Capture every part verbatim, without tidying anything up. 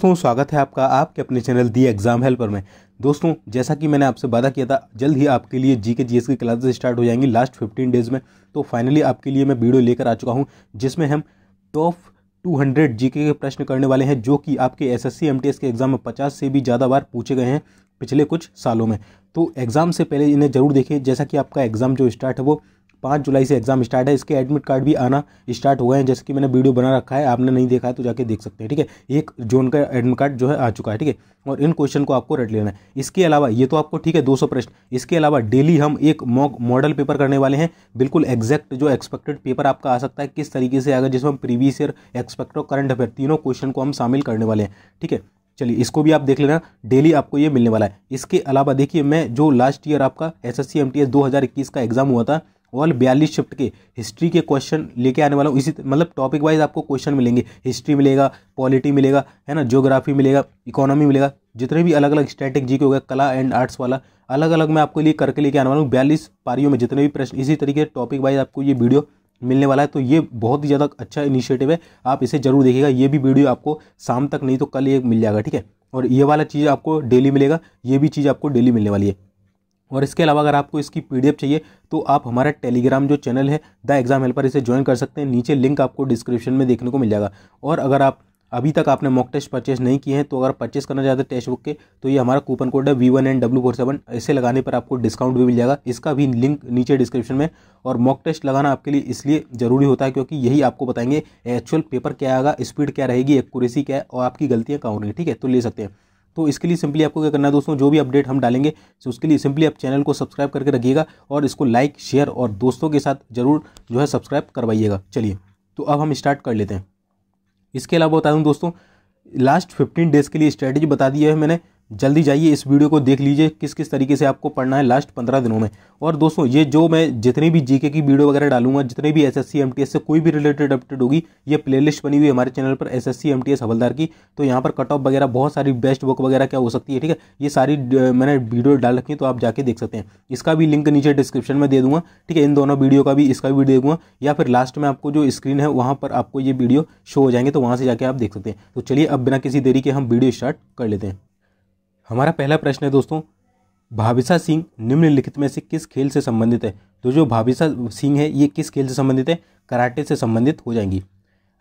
दोस्तों स्वागत है आपका आपके अपने चैनल दी एग्जाम हेल्पर में। दोस्तों जैसा कि मैंने आपसे वादा किया था, जल्द ही आपके लिए जीके जीएस की क्लासेस स्टार्ट हो जाएंगी लास्ट फिफ्टीन डेज़ में। तो फाइनली आपके लिए मैं वीडियो लेकर आ चुका हूं जिसमें हम टॉप दो सौ जीके के प्रश्न करने वाले हैं जो कि आपके एसएससी एमटीएस के एग्ज़ाम में पचास से भी ज़्यादा बार पूछे गए हैं पिछले कुछ सालों में। तो एग्ज़ाम से पहले इन्हें ज़रूर देखें। जैसा कि आपका एग्ज़ाम जो स्टार्ट है वो पाँच जुलाई से एग्जाम स्टार्ट है। इसके एडमिट कार्ड भी आना स्टार्ट हो गए हैं, जैसे कि मैंने वीडियो बना रखा है, आपने नहीं देखा है तो जाके देख सकते हैं। ठीक है, एक जोन का एडमिट कार्ड जो है आ चुका है। ठीक है, और इन क्वेश्चन को आपको रट लेना है। इसके अलावा ये तो आपको ठीक है दो सौ प्रश्न, इसके अलावा डेली हम एक मॉक मॉडल पेपर करने वाले हैं। बिल्कुल एग्जैक्ट जो एक्सपेक्टेड पेपर आपका आ सकता है किस तरीके से आएगा, जिसमें हम प्रीवियस ईयर, एक्सपेक्ट और करंट अफेयर तीनों क्वेश्चन को हम शामिल करने वाले हैं। ठीक है, चलिए इसको भी आप देख लेना, डेली आपको ये मिलने वाला है। इसके अलावा देखिए, मैं जो लास्ट ईयर आपका S S C M T S दो हज़ार इक्कीस का एग्जाम हुआ था, ऑल बयालीस शिफ्ट के हिस्ट्री के क्वेश्चन लेके आने वाला हूँ। इसी मतलब टॉपिक वाइज आपको क्वेश्चन मिलेंगे, हिस्ट्री मिलेगा, पॉलिटी मिलेगा, है ना, ज्योग्राफी मिलेगा, इकोनॉमी मिलेगा, जितने भी अलग अलग स्टैटिक जीके हो गया, कला एंड आर्ट्स वाला अलग अलग मैं आपके लिए करके लेके आने वाला हूँ। बयालीस पारियों में जितने भी प्रश्न, इसी तरीके टॉपिक वाइज आपको ये वीडियो मिलने वाला है। तो ये बहुत ही ज़्यादा अच्छा इनिशिएटिव है, आप इसे जरूर देखिएगा। ये भी वीडियो आपको शाम तक नहीं तो कल ये मिल जाएगा। ठीक है, और ये वाला चीज़ आपको डेली मिलेगा, ये भी चीज़ आपको डेली मिलने वाली है। और इसके अलावा अगर आपको इसकी पीडीएफ चाहिए तो आप हमारा टेलीग्राम जो चैनल है द एग्जाम हेल्पर, इसे ज्वाइन कर सकते हैं। नीचे लिंक आपको डिस्क्रिप्शन में देखने को मिल जाएगा। और अगर आप अभी तक आपने मॉक टेस्ट परचेस नहीं किए हैं तो अगर परचेस करना चाहते हैं टेस्ट बुक के, तो ये हमारा कूपन कोड है V one N W four seven. इसे लगाने पर आपको डिस्काउंट भी मिल जाएगा, इसका भी लिंक नीचे डिस्क्रिप्शन में। और मॉक टेस्ट लगाना आपके लिए इसलिए ज़रूरी होता है क्योंकि यही आपको बताएंगे एक्चुअल पेपर क्या आएगा, स्पीड क्या रहेगी, एक्यूरेसी क्या है और आपकी गलतियाँ कहाँ हो रही हैं। ठीक है, तो ले सकते हैं। तो इसके लिए सिंपली आपको क्या करना है दोस्तों, जो भी अपडेट हम डालेंगे तो उसके लिए सिंपली आप चैनल को सब्सक्राइब करके रखिएगा और इसको लाइक, शेयर और दोस्तों के साथ जरूर जो है सब्सक्राइब करवाइएगा। चलिए तो अब हम स्टार्ट कर लेते हैं। इसके अलावा बता दूं दोस्तों, लास्ट फिफ्टीन डेज़ के लिए स्ट्रैटेजी बता दी है मैंने, जल्दी जाइए इस वीडियो को देख लीजिए किस किस तरीके से आपको पढ़ना है लास्ट पंद्रह दिनों में। और दोस्तों ये जो मैं जितनी भी जीके की वीडियो वगैरह डालूंगा, जितने भी एसएससी एमटीएस से कोई भी रिलेटेड अपडेट होगी, ये प्लेलिस्ट बनी हुई है हमारे चैनल पर एसएससी एमटीएस हवलदार की। तो यहाँ पर कट ऑफ वगैरह बहुत सारी बेस्ट बुक वगैरह क्या हो सकती है, ठीक है, ये सारी मैंने वीडियो डाल रखी है, तो आप जाके देख सकते हैं। इसका भी लिंक नीचे डिस्क्रिप्शन में दे दूँगा। ठीक है, इन दोनों वीडियो का भी, इसका भी दे दूँगा, या फिर लास्ट में आपको जो स्क्रीन है वहाँ पर आपको ये वीडियो शो हो जाएंगे, तो वहाँ से जाके आप देख सकते हैं। तो चलिए अब बिना किसी देरी के हम वीडियो स्टार्ट कर लेते हैं। हमारा पहला प्रश्न है दोस्तों, भाविषा सिंह निम्नलिखित में से किस खेल से संबंधित है। तो जो भाविषा सिंह है ये किस खेल से संबंधित है, कराटे से संबंधित हो जाएंगी।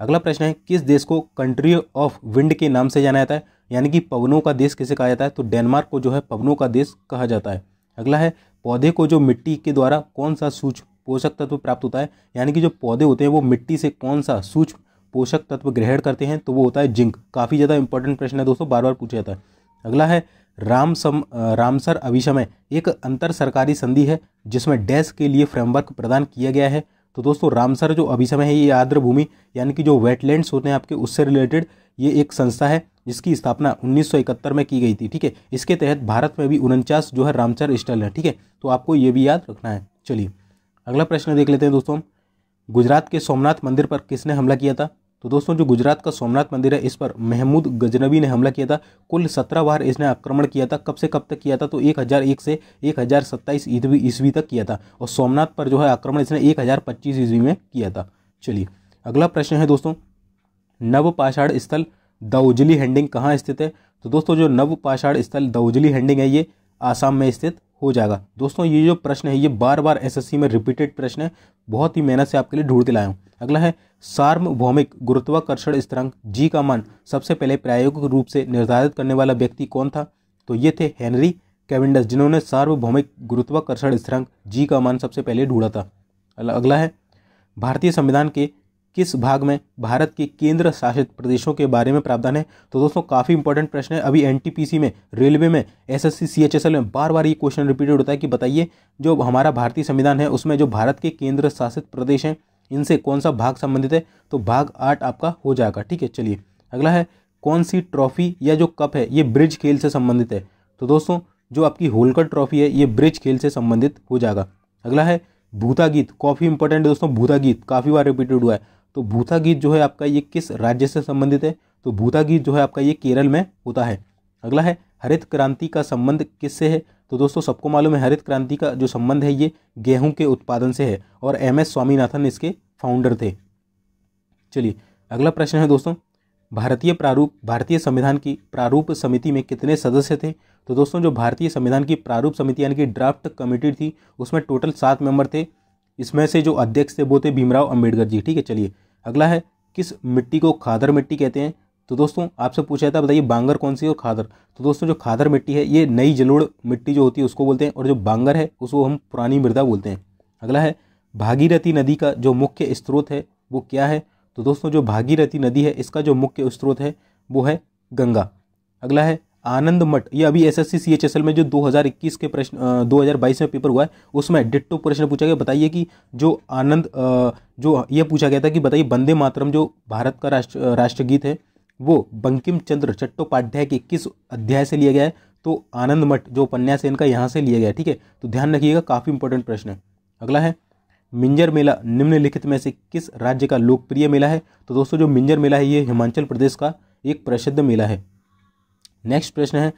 अगला प्रश्न है, किस देश को कंट्री ऑफ विंड के नाम से जाना जाता है, यानी कि पवनों का देश किसे कहा जाता है। तो डेनमार्क को जो है पवनों का देश कहा जाता है। अगला है, पौधे को जो मिट्टी के द्वारा कौन सा सूक्ष्म पोषक तत्व प्राप्त होता है, यानी कि जो पौधे होते हैं वो मिट्टी से कौन सा सूक्ष्म पोषक तत्व ग्रहण करते हैं, तो वो होता है जिंक। काफ़ी ज़्यादा इंपॉर्टेंट प्रश्न है दोस्तों, बार बार पूछा जाता है। अगला है, राम सम रामसर अभिशमय एक अंतर सरकारी संधि है जिसमें डैश के लिए फ्रेमवर्क प्रदान किया गया है। तो दोस्तों रामसर जो अभिशमय है ये आर्द्र भूमि यानी कि जो वेटलैंड्स होते हैं आपके, उससे रिलेटेड ये एक संस्था है जिसकी स्थापना उन्नीस सौ इकहत्तर में की गई थी। ठीक है, इसके तहत भारत में भी उनचास जो है रामसर स्थल है। ठीक है, तो आपको ये भी याद रखना है। चलिए अगला प्रश्न देख लेते हैं दोस्तों, गुजरात के सोमनाथ मंदिर पर किसने हमला किया था। तो दोस्तों जो गुजरात का सोमनाथ मंदिर है इस पर महमूद गजनवी ने हमला किया था। कुल सत्रह बार इसने आक्रमण किया था। कब से कब तक किया था, तो एक हज़ार एक से एक हज़ार सत्ताईस ईस्वी तक किया था। और सोमनाथ पर जो है आक्रमण इसने एक हज़ार पच्चीस ईस्वी में किया था। चलिए अगला प्रश्न है दोस्तों, नवपाषाण स्थल दाउजली हैंडिंग कहाँ स्थित है। तो दोस्तों जो नवपाषाण स्थल दाउजली हैंडिंग है ये आसाम में स्थित हो जाएगा। दोस्तों ये जो प्रश्न है ये बार बार एसएससी में रिपीटेड प्रश्न है, बहुत ही मेहनत से आपके लिए ढूंढ के लाया हूँ। अगला है, सार्वभौमिक गुरुत्वाकर्षण स्थिरांक जी का मान सबसे पहले प्रायोगिक रूप से निर्धारित करने वाला व्यक्ति कौन था। तो ये थे हेनरी कैवेंडिश, जिन्होंने सार्वभौमिक गुरुत्वाकर्षण स्थिरांक जी का मान सबसे पहले ढूंढा था। अगला है, भारतीय संविधान के किस भाग में भारत के केंद्र शासित प्रदेशों के बारे में प्रावधान है। तो दोस्तों काफ़ी इंपॉर्टेंट प्रश्न है। अभी एनटीपीसी में, रेलवे में, एसएससी सीएचएसएल में बार बार ये क्वेश्चन रिपीटेड होता है कि बताइए जो हमारा भारतीय संविधान है उसमें जो भारत के केंद्र शासित प्रदेश हैं इनसे कौन सा भाग संबंधित है। तो भाग आठ आपका हो जाएगा। ठीक है, चलिए अगला है, कौन सी ट्रॉफी या जो कप है ये ब्रिज खेल से संबंधित है। तो दोस्तों जो आपकी होलकर ट्रॉफी है ये ब्रिज खेल से संबंधित हो जाएगा। अगला है, भूता गीत, काफ़ी इंपॉर्टेंट है दोस्तों, भूता गीत काफ़ी बार रिपीटेड हुआ है। तो भूता गीत जो है आपका ये किस राज्य से संबंधित है। तो भूता गीत जो है आपका ये केरल में होता है। अगला है, हरित क्रांति का संबंध किससे है। तो दोस्तों सबको मालूम है हरित क्रांति का जो संबंध है ये गेहूं के उत्पादन से है और एम एस स्वामीनाथन इसके फाउंडर थे। चलिए अगला प्रश्न है दोस्तों, भारतीय प्रारूप भारतीय संविधान की प्रारूप समिति में कितने सदस्य थे? तो दोस्तों जो भारतीय संविधान की प्रारूप समिति यानी कि ड्राफ्ट कमेटी थी उसमें टोटल सात मेंबर थे। इसमें से जो अध्यक्ष थे वो थे भीमराव अंबेडकर जी। ठीक है, चलिए अगला है किस मिट्टी को खादर मिट्टी कहते हैं? तो दोस्तों आपसे पूछा था बताइए बांगर कौन सी और खादर। तो दोस्तों जो खादर मिट्टी है ये नई जलोढ़ मिट्टी जो होती है उसको बोलते हैं, और जो बांगर है उसको हम पुरानी मृदा बोलते हैं। अगला है भागीरथी नदी का जो मुख्य स्रोत है वो क्या है? तो दोस्तों जो भागीरथी नदी है इसका जो मुख्य स्रोत है वो है गंगा। अगला है आनंद मठ, ये अभी एसएससी सीएचएसएल में जो दो हज़ार इक्कीस के प्रश्न दो हज़ार बाईस में पेपर हुआ है उसमें डिट्टो प्रश्न पूछा गया। बताइए कि जो आनंद जो ये पूछा गया था कि बताइए वंदे मातरम जो भारत का राष्ट्र राष्ट्रगीत है वो बंकिम चंद्र चट्टोपाध्याय के किस अध्याय से लिया गया है? तो आनंद मठ जो उपन्यास है इनका यहाँ से लिया गया है। ठीक है, तो ध्यान रखिएगा, काफ़ी इंपॉर्टेंट प्रश्न है। अगला है मिंजर मेला निम्नलिखित में से किस राज्य का लोकप्रिय मेला है? तो दोस्तों जो मिंजर मेला है ये हिमाचल प्रदेश का एक प्रसिद्ध मेला है। नेक्स्ट प्रश्न है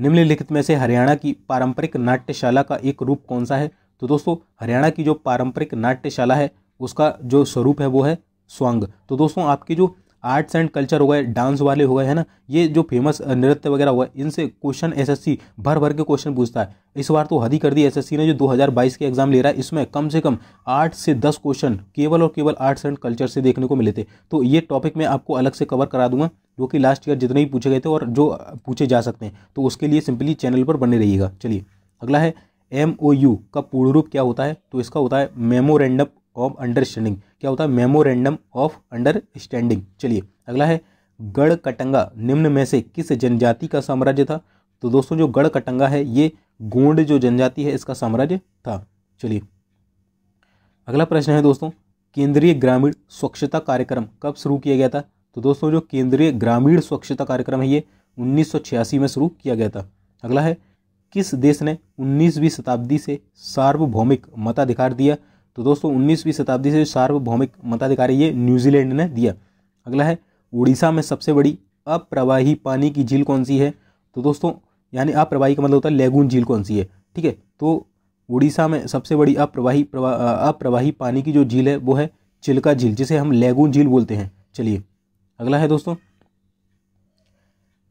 निम्नलिखित में से हरियाणा की पारंपरिक नाट्यशाला का एक रूप कौन सा है? तो दोस्तों हरियाणा की जो पारंपरिक नाट्यशाला है उसका जो स्वरूप है वो है स्वांग। तो दोस्तों आपके जो आर्ट्स एंड कल्चर हो गए, डांस वाले हो गए है ना, ये जो फेमस नृत्य वगैरह हुआ इनसे क्वेश्चन एसएससी भर भर के क्वेश्चन पूछता है। इस बार तो हद ही कर दी एसएससी ने, जो दो हज़ार बाईस के एग्जाम ले रहा है इसमें कम से कम आठ से दस क्वेश्चन केवल और केवल आर्ट्स एंड कल्चर से देखने को मिले थे। तो ये टॉपिक मैं आपको अलग से कवर करा दूंगा, जो कि लास्ट ईयर जितने भी पूछे गए थे और जो पूछे जा सकते हैं, तो उसके लिए सिंपली चैनल पर बने रहिएगा। चलिए अगला है एम ओ यू का पूर्ण रूप क्या होता है? तो इसका होता है मेमोरेंडम ऑफ अंडरस्टैंडिंग। क्या होता है? Memorandum of understanding. चलिए अगला है गढ़ कटंगा निम्न में से किस जनजाति का साम्राज्य था? तो दोस्तों जो गढ़ कटंगा है ये गोंड जो जनजाति है इसका साम्राज्य था। चलिए अगला प्रश्न है दोस्तों केंद्रीय ग्रामीण स्वच्छता कार्यक्रम कब शुरू किया गया था? तो दोस्तों जो केंद्रीय ग्रामीण स्वच्छता कार्यक्रम है ये उन्नीस सौ छियासी में शुरू किया गया था। अगला है किस देश ने उन्नीसवीं शताब्दी से सार्वभौमिक मताधिकार दिया? तो दोस्तों उन्नीसवीं शताब्दी से सार्वभौमिक मताधिकार ये न्यूजीलैंड ने दिया। अगला है उड़ीसा में सबसे बड़ी अप्रवाही पानी की झील कौन सी है? तो दोस्तों यानी अप्रवाही का मतलब होता है लेगून झील कौन सी है। ठीक है, तो उड़ीसा में सबसे बड़ी अप्रवाही अप्रवाही पानी की जो झील है वो है चिल्का झील, जिसे हम लेगून झील बोलते हैं। चलिए अगला है दोस्तों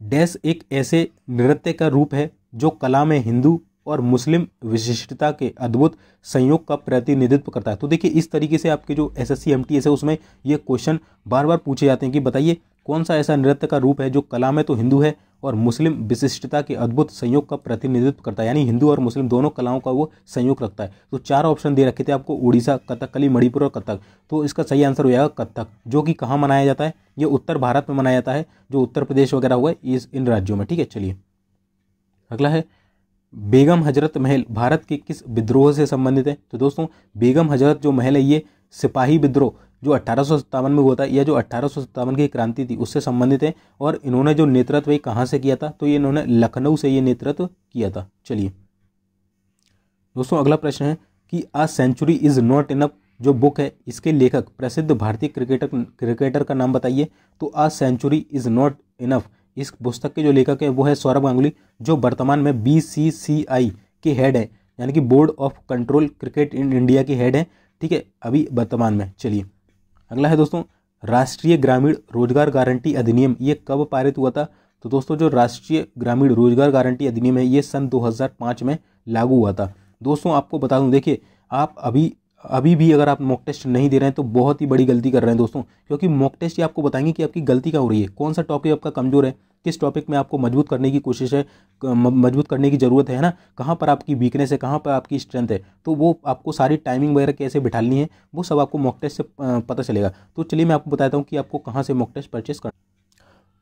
डैश एक ऐसे नृत्य का रूप है जो कला में हिंदू और मुस्लिम विशिष्टता के अद्भुत संयोग का प्रतिनिधित्व करता है। तो देखिए इस तरीके से आपके जो एसएससी एमटीएस है उसमें ये क्वेश्चन बार बार पूछे जाते हैं कि बताइए कौन सा ऐसा नृत्य का रूप है जो कला में तो हिंदू है और मुस्लिम विशिष्टता के अद्भुत संयोग का प्रतिनिधित्व करता है, यानी हिंदू और मुस्लिम दोनों कलाओं का वो संयोग रखता है। तो चार ऑप्शन दे रखे थे आपको, उड़ीसा, कथकली, मणिपुर और कथक। तो इसका सही आंसर हो जाएगा कथक, जो कि कहाँ मनाया जाता है? ये उत्तर भारत में मनाया जाता है, जो उत्तर प्रदेश वगैरह हुआ है इन राज्यों में। ठीक है, चलिए अगला है बेगम हजरत महल भारत के किस विद्रोह से संबंधित है? तो दोस्तों बेगम हजरत जो महल है ये सिपाही विद्रोह जो अट्ठारह सौ सत्तावन में हुआ था या जो अट्ठारह सौ सत्तावन की क्रांति थी उससे संबंधित है, और इन्होंने जो नेतृत्व ये कहाँ से किया था? तो ये इन्होंने लखनऊ से ये नेतृत्व किया था। चलिए दोस्तों अगला प्रश्न है कि a century is not enough जो बुक है इसके लेखक प्रसिद्ध भारतीय क्रिकेटर क्रिकेटर का नाम बताइए। तो a century is not enough इस पुस्तक के जो लेखक है वो है सौरभ गांगुली, जो वर्तमान में बीसीसीआई के हेड है, यानी कि board of control cricket in India के हेड है। ठीक है, अभी वर्तमान में। चलिए अगला है दोस्तों राष्ट्रीय ग्रामीण रोजगार गारंटी अधिनियम ये कब पारित हुआ था? तो दोस्तों जो राष्ट्रीय ग्रामीण रोजगार गारंटी अधिनियम है ये सन दो हज़ार पाँच में लागू हुआ था। दोस्तों आपको बता दूं, देखिए आप अभी अभी भी अगर आप मॉक टेस्ट नहीं दे रहे हैं तो बहुत ही बड़ी गलती कर रहे हैं दोस्तों, क्योंकि मॉक टेस्ट ये आपको बताएंगे कि आपकी गलती कहाँ हो रही है, कौन सा टॉपिक आपका कमजोर है, किस टॉपिक में आपको मजबूत करने की कोशिश है, मजबूत करने की ज़रूरत है ना, कहाँ पर आपकी वीकनेस है, कहाँ पर आपकी स्ट्रेंथ है। तो वो आपको सारी टाइमिंग वगैरह कैसे बिठानी है वो सब आपको मॉक टेस्ट से पता चलेगा। तो चलिए मैं आपको बताता हूँ कि आपको कहाँ से मॉक टेस्ट परचेस करना है।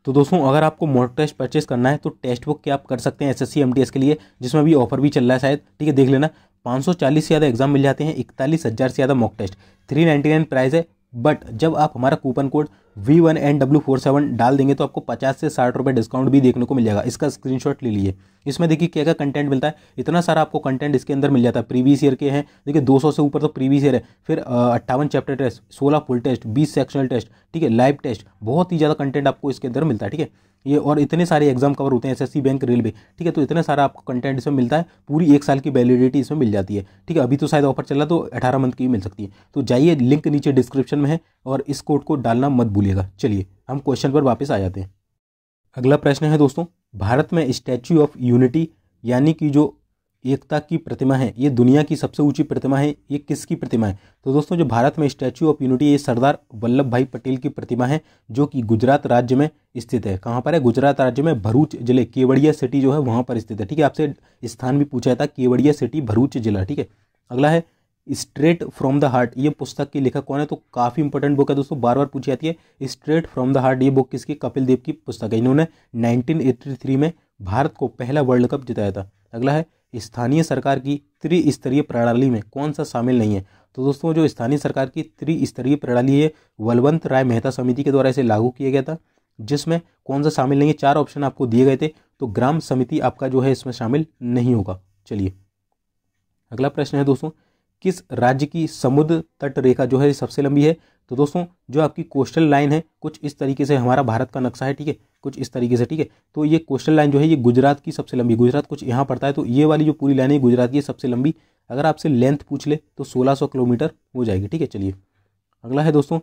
तो दोस्तों अगर आपको मॉक टेस्ट परचेस करना है तो टेस्ट बुक के आप कर सकते हैं एसएससी एमटीएस के लिए, जिसमें भी ऑफर भी चल रहा है शायद। ठीक है, देख लेना, पाँच सौ चालीस से ज़्यादा एग्जाम मिल जाते हैं, इकतालीस हज़ार से ज़्यादा मॉक टेस्ट, तीन सौ निन्यानवे प्राइस है। बट जब आप हमारा coupon code V one N W four seven डाल देंगे तो आपको पचास से साठ रुपये डिस्काउंट भी देखने को मिल जाएगा। इसका स्क्रीनशॉट ले लीजिए। इसमें देखिए क्या क्या कंटेंट मिलता है, इतना सारा आपको कंटेंट इसके अंदर मिल जाता है। प्रीवियस ईयर के हैं, देखिए दो सौ से ऊपर तो प्रीवियस ईयर है, फिर अट्ठावन चैप्टर टेस्ट, सोलह फुल टेस्ट, बीस सेक्शनल टेस्ट, ठीक है, लाइव टेस्ट, बहुत ही ज़्यादा कंटेंट आपको इसके अंदर मिलता है। ठीक है, ये और इतने सारे एग्जाम कवर होते हैं, एसएससी, बैंक, रेलवे। ठीक है, तो इतना सारा आपको कंटेंट इसमें मिलता है, पूरी एक साल की वैलिडिटी इसमें मिल जाती है। ठीक है, अभी तो शायद ऑफर चल रहा है तो अठारह मंथ की मिल सकती है। तो जाइए, लिंक नीचे डिस्क्रिप्शन में है और इस कोड को डालना मत भूलिए। भूलिएगा। चलिए हम क्वेश्चन पर वापस आ जाते हैं। अगला प्रश्न है दोस्तों, भारत में स्टैच्यू ऑफ यूनिटी यानी कि जो एकता की प्रतिमा है, ये दुनिया की सबसे ऊंची प्रतिमा है, ये किसकी प्रतिमा है? तो दोस्तों जो भारत में स्टैच्यू ऑफ यूनिटी, ये सरदार वल्लभ भाई पटेल की प्रतिमा है जो कि गुजरात राज्य में स्थित है। कहाँ पर है? गुजरात राज्य में भरूच जिले, केवड़िया सिटी जो है वहाँ पर स्थित है। ठीक है, आपसे स्थान भी पूछा था, केवड़िया सिटी भरूच जिला। ठीक है, अगला है स्ट्रेट फ्रॉम द हार्ट, ये पुस्तक के लेखक कौन है? तो काफ़ी इंपॉर्टेंट बुक है दोस्तों, बार बार पूछी जाती है। स्ट्रेट फ्रॉम द हार्ट ये बुक किसकी? कपिल देव की पुस्तक है। इन्होंने नाइनटीन एट्टी थ्री में भारत को पहला वर्ल्ड कप जिताया था। अगला है स्थानीय सरकार की त्रिस्तरीय प्रणाली में कौन सा शामिल नहीं है? तो दोस्तों जो स्थानीय सरकार की त्रिस्तरीय प्रणाली है, बलवंत राय मेहता समिति के द्वारा इसे लागू किया गया था, जिसमें कौन सा शामिल नहीं है? चार ऑप्शन आपको दिए गए थे, तो ग्राम समिति आपका जो है इसमें शामिल नहीं होगा। चलिए अगला प्रश्न है दोस्तों, किस राज्य की समुद्र तट रेखा जो है सबसे लंबी है? तो दोस्तों जो आपकी कोस्टल लाइन है, कुछ इस तरीके से हमारा भारत का नक्शा है, ठीक है, कुछ इस तरीके से। ठीक है, तो ये कोस्टल लाइन जो है ये गुजरात की सबसे लंबी, गुजरात कुछ यहाँ पड़ता है, तो ये वाली जो पूरी लाइन है गुजरात की सबसे लंबी। अगर आपसे लेंथ पूछ ले तो सोलह सौ किलोमीटर हो जाएगी। ठीक है, चलिए अगला है दोस्तों,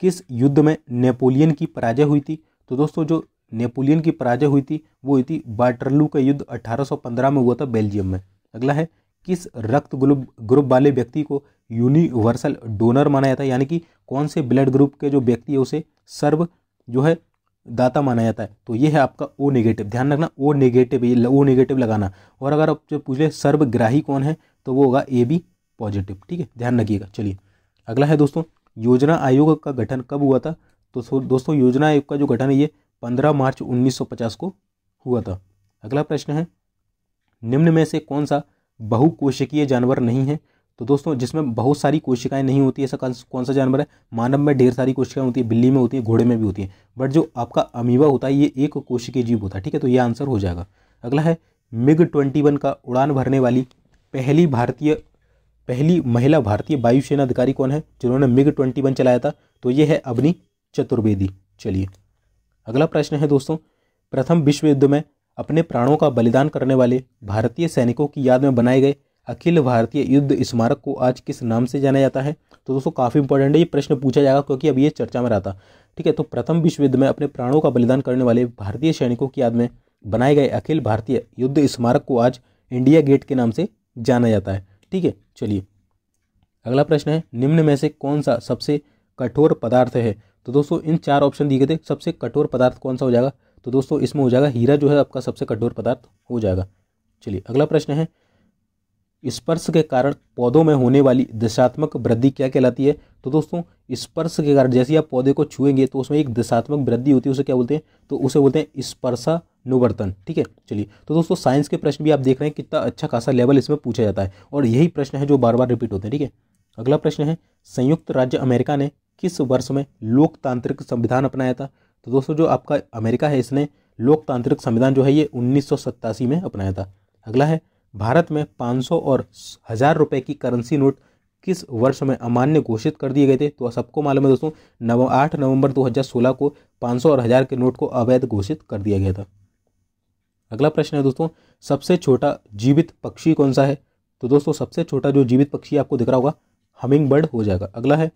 किस युद्ध में नेपोलियन की पराजय हुई थी? तो दोस्तों जो नेपोलियन की पराजय हुई थी वो हुई थी वाटरलू का युद्ध, अट्ठारह सौ पंद्रह में हुआ था बेल्जियम में। अगला है, किस रक्त ग्रुप ग्रुप वाले व्यक्ति को यूनिवर्सल डोनर माना जाता है? यानी कि कौन से ब्लड ग्रुप के जो व्यक्ति है उसे सर्व जो है दाता माना जाता है? तो ये है आपका ओ नेगेटिव, ध्यान रखना ओ नेगेटिव, ये ओ नेगेटिव लगाना। और अगर आप जो पूछ ले सर्वग्राही कौन है, तो वो होगा ए बी पॉजिटिव। ठीक है, ध्यान रखिएगा। चलिए अगला है दोस्तों, योजना आयोग का गठन कब हुआ था? तो दोस्तों योजना आयोग का जो गठन है ये पंद्रह मार्च उन्नीस सौ पचास को हुआ था। अगला प्रश्न है, निम्न में से कौन सा बहुकोशिकीय जानवर नहीं है? तो दोस्तों जिसमें बहुत सारी कोशिकाएं नहीं होती, ऐसा कौन सा जानवर है? मानव में ढेर सारी कोशिकाएं होती है, बिल्ली में होती है, घोड़े में भी होती है, बट जो आपका अमीबा होता है ये एक कोशिकीय जीव होता है। ठीक है, तो ये आंसर हो जाएगा। अगला है, मिग ट्वेंटी वन का उड़ान भरने वाली पहली भारतीय पहली महिला भारतीय वायुसेना अधिकारी कौन है जिन्होंने मिग ट्वेंटी वन चलाया था? तो ये है अवनी चतुर्वेदी। चलिए अगला प्रश्न है दोस्तों, प्रथम विश्व युद्ध में अपने प्राणों का बलिदान करने वाले भारतीय सैनिकों की याद में बनाए गए अखिल भारतीय युद्ध स्मारक को आज किस नाम से जाना जाता है? तो दोस्तों काफ़ी इंपॉर्टेंट है, ये प्रश्न पूछा जाएगा क्योंकि अब ये चर्चा में रहा था। ठीक है, तो प्रथम विश्व युद्ध में अपने प्राणों का बलिदान करने वाले भारतीय सैनिकों की याद में बनाए गए अखिल भारतीय युद्ध स्मारक को आज इंडिया गेट के नाम से जाना जाता है। ठीक है, चलिए अगला प्रश्न है, निम्न में से कौन सा सबसे कठोर पदार्थ है? तो दोस्तों इन चार ऑप्शन दिए गए थे, सबसे कठोर पदार्थ कौन सा हो जाएगा? तो दोस्तों इसमें हो जाएगा हीरा जो है आपका सबसे कठोर पदार्थ हो जाएगा। चलिए अगला प्रश्न है, स्पर्श के कारण पौधों में होने वाली दिशात्मक वृद्धि क्या कहलाती है? तो दोस्तों स्पर्श के कारण जैसे आप पौधे को छुएंगे तो उसमें एक दिशात्मक वृद्धि होती है, उसे क्या बोलते हैं? तो उसे बोलते हैं स्पर्शानुवर्तन। ठीक है, चलिए तो दोस्तों साइंस के प्रश्न भी आप देख रहे हैं कितना अच्छा खासा लेवल इसमें पूछा जाता है, और यही प्रश्न है जो बार बार रिपीट होते हैं। ठीक है, अगला प्रश्न है, संयुक्त राज्य अमेरिका ने किस वर्ष में लोकतांत्रिक संविधान अपनाया था? तो दोस्तों जो आपका अमेरिका है इसने लोकतांत्रिक संविधान जो है ये उन्नीस सौ सत्तासी में अपनाया था। अगला है, भारत में पाँच सौ और हज़ार रुपये की करेंसी नोट किस वर्ष में अमान्य घोषित कर दिए गए थे? तो सबको मालूम है दोस्तों नव आठ नवंबर दो हज़ार सोलह को पाँच सौ और हज़ार के नोट को अवैध घोषित कर दिया गया था। अगला प्रश्न है दोस्तों, सबसे छोटा जीवित पक्षी कौन सा है? तो दोस्तों सबसे छोटा जो जीवित पक्षी आपको दिख रहा होगा हमिंग बर्ड हो जाएगा। अगला है,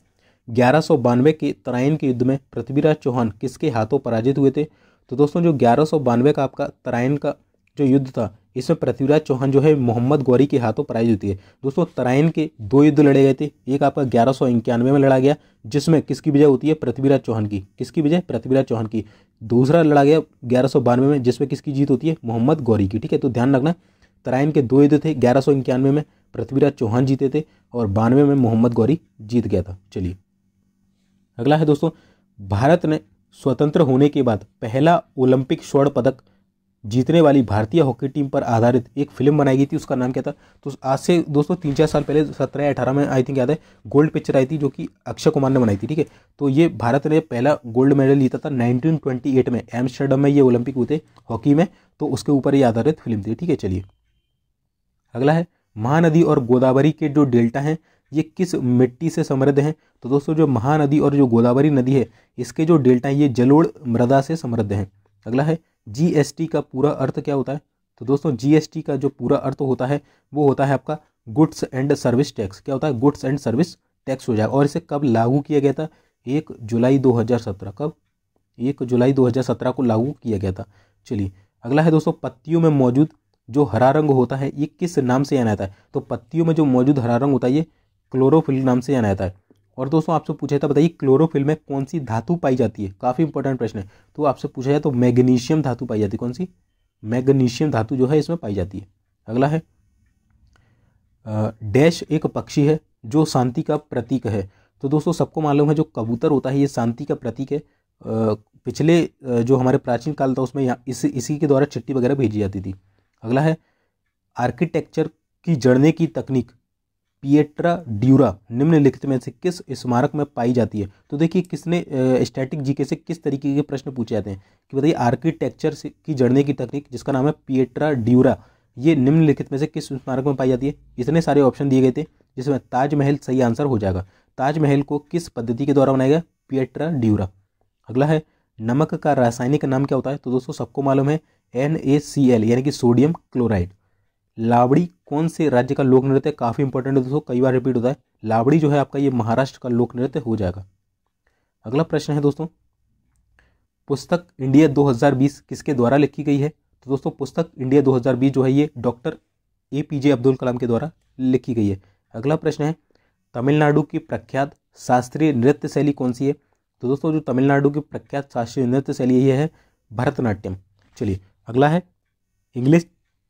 ग्यारह सौ बानवे के तराइन के युद्ध में पृथ्वीराज चौहान किसके हाथों पराजित हुए थे? तो दोस्तों जो ग्यारह सौ बानवे का आपका तराइन का जो युद्ध था इसमें पृथ्वीराज चौहान जो है मोहम्मद गौरी के हाथों पराजित होती है। दोस्तों तराइन के दो युद्ध लड़े गए थे, एक आपका ग्यारह सौ इक्यानवे में लड़ा गया जिसमें किसकी विजय होती है? पृथ्वीराज चौहान की। किसकी विजय? पृथ्वीराज चौहान की। दूसरा लड़ा गया ग्यारह सौ बानवे में जिसमें किसकी जीत होती है? मोहम्मद गौरी की। ठीक है, तो ध्यान रखना तराइन के दो युद्ध थे, ग्यारह सौ इक्यानवे में पृथ्वीराज चौहान जीते थे और बानवे में मोहम्मद गौरी जीत गया था। चलिए अगला है दोस्तों, भारत ने स्वतंत्र होने के बाद पहला ओलंपिक स्वर्ण पदक जीतने वाली भारतीय हॉकी टीम पर आधारित एक फिल्म बनाई गई थी, उसका नाम क्या था? तो आज से दोस्तों तीन चार साल पहले सत्रह या अठारह में आई थिंक याद है गोल्ड पिक्चर आई थी जो कि अक्षय कुमार ने बनाई थी। ठीक है, तो ये भारत ने पहला गोल्ड मेडल जीता था नाइनटीन ट्वेंटी एट में, एमस्टर्डम में ये ओलंपिक हुए थे हॉकी में, तो उसके ऊपर ये आधारित फिल्म थी। ठीक है, चलिए अगला है, महानदी और गोदावरी के जो डेल्टा हैं ये किस मिट्टी से समृद्ध हैं? तो दोस्तों जो महानदी और जो गोदावरी नदी है इसके जो डेल्टा हैं ये जलोढ़ मृदा से समृद्ध हैं। अगला है, जीएसटी का पूरा अर्थ क्या होता है? तो दोस्तों जीएसटी का जो पूरा अर्थ होता है वो होता है आपका गुड्स एंड सर्विस टैक्स। क्या होता है? गुड्स एंड सर्विस टैक्स हो जाएगा। और इसे कब लागू किया गया था एक जुलाई दो हज़ार सत्रह कब एक जुलाई दो हज़ार सत्रह को लागू किया गया था। चलिए अगला है दोस्तों, पत्तियों में मौजूद जो हरा रंग होता है ये किस नाम से जाना जाता है? तो पत्तियों में जो मौजूद हरा रंग होता है ये क्लोरोफिल नाम से जाना जाता है। और दोस्तों आपसे पूछा जाता है, बताइए क्लोरोफिल में कौन सी धातु पाई जाती है? काफ़ी इंपॉर्टेंट प्रश्न है। तो आपसे पूछा जाए तो मैग्नीशियम धातु पाई जाती है। कौन सी? मैग्नीशियम धातु जो है इसमें पाई जाती है। अगला है डैश एक पक्षी है जो शांति का प्रतीक है। तो दोस्तों सबको मालूम है जो कबूतर होता है ये शांति का प्रतीक है। पिछले जो हमारे प्राचीन काल था उसमें इस, इसी के द्वारा चिट्ठी वगैरह भेजी जाती थी। अगला है आर्किटेक्चर की जड़ने की तकनीक पिएट्रा ड्यूरा निम्नलिखित में से किस स्मारक में पाई जाती है? तो देखिए किसने स्टैटिक जीके से किस तरीके के प्रश्न पूछे जाते हैं कि बताइए आर्किटेक्चर की जड़ने की तकनीक जिसका नाम है पिएट्रा ड्यूरा ये निम्नलिखित में से किस स्मारक में पाई जाती है? इतने सारे ऑप्शन दिए गए थे जिसमें ताजमहल सही आंसर हो जाएगा। ताजमहल को किस पद्धति के द्वारा बनाया गया? Pietra dura. अगला है नमक का रासायनिक नाम क्या होता है? तो दोस्तों सबको मालूम है एन ए सी एल यानी कि सोडियम क्लोराइड। लावड़ी कौन से राज्य का लोक नृत्य? काफ़ी इंपॉर्टेंट है दोस्तों, कई बार रिपीट होता है। लावड़ी जो है आपका ये महाराष्ट्र का लोक नृत्य हो जाएगा। अगला प्रश्न है दोस्तों, पुस्तक इंडिया दो हज़ार बीस किसके द्वारा लिखी गई है? तो दोस्तों पुस्तक इंडिया दो हज़ार बीस जो है ये doctor A P J Abdul Kalam के द्वारा लिखी गई है। अगला प्रश्न है तमिलनाडु की प्रख्यात शास्त्रीय नृत्य शैली कौन सी है? तो दोस्तों जो तमिलनाडु की प्रख्यात शास्त्रीय नृत्य शैली ये है भरतनाट्यम। चलिए अगला है इंग्लिश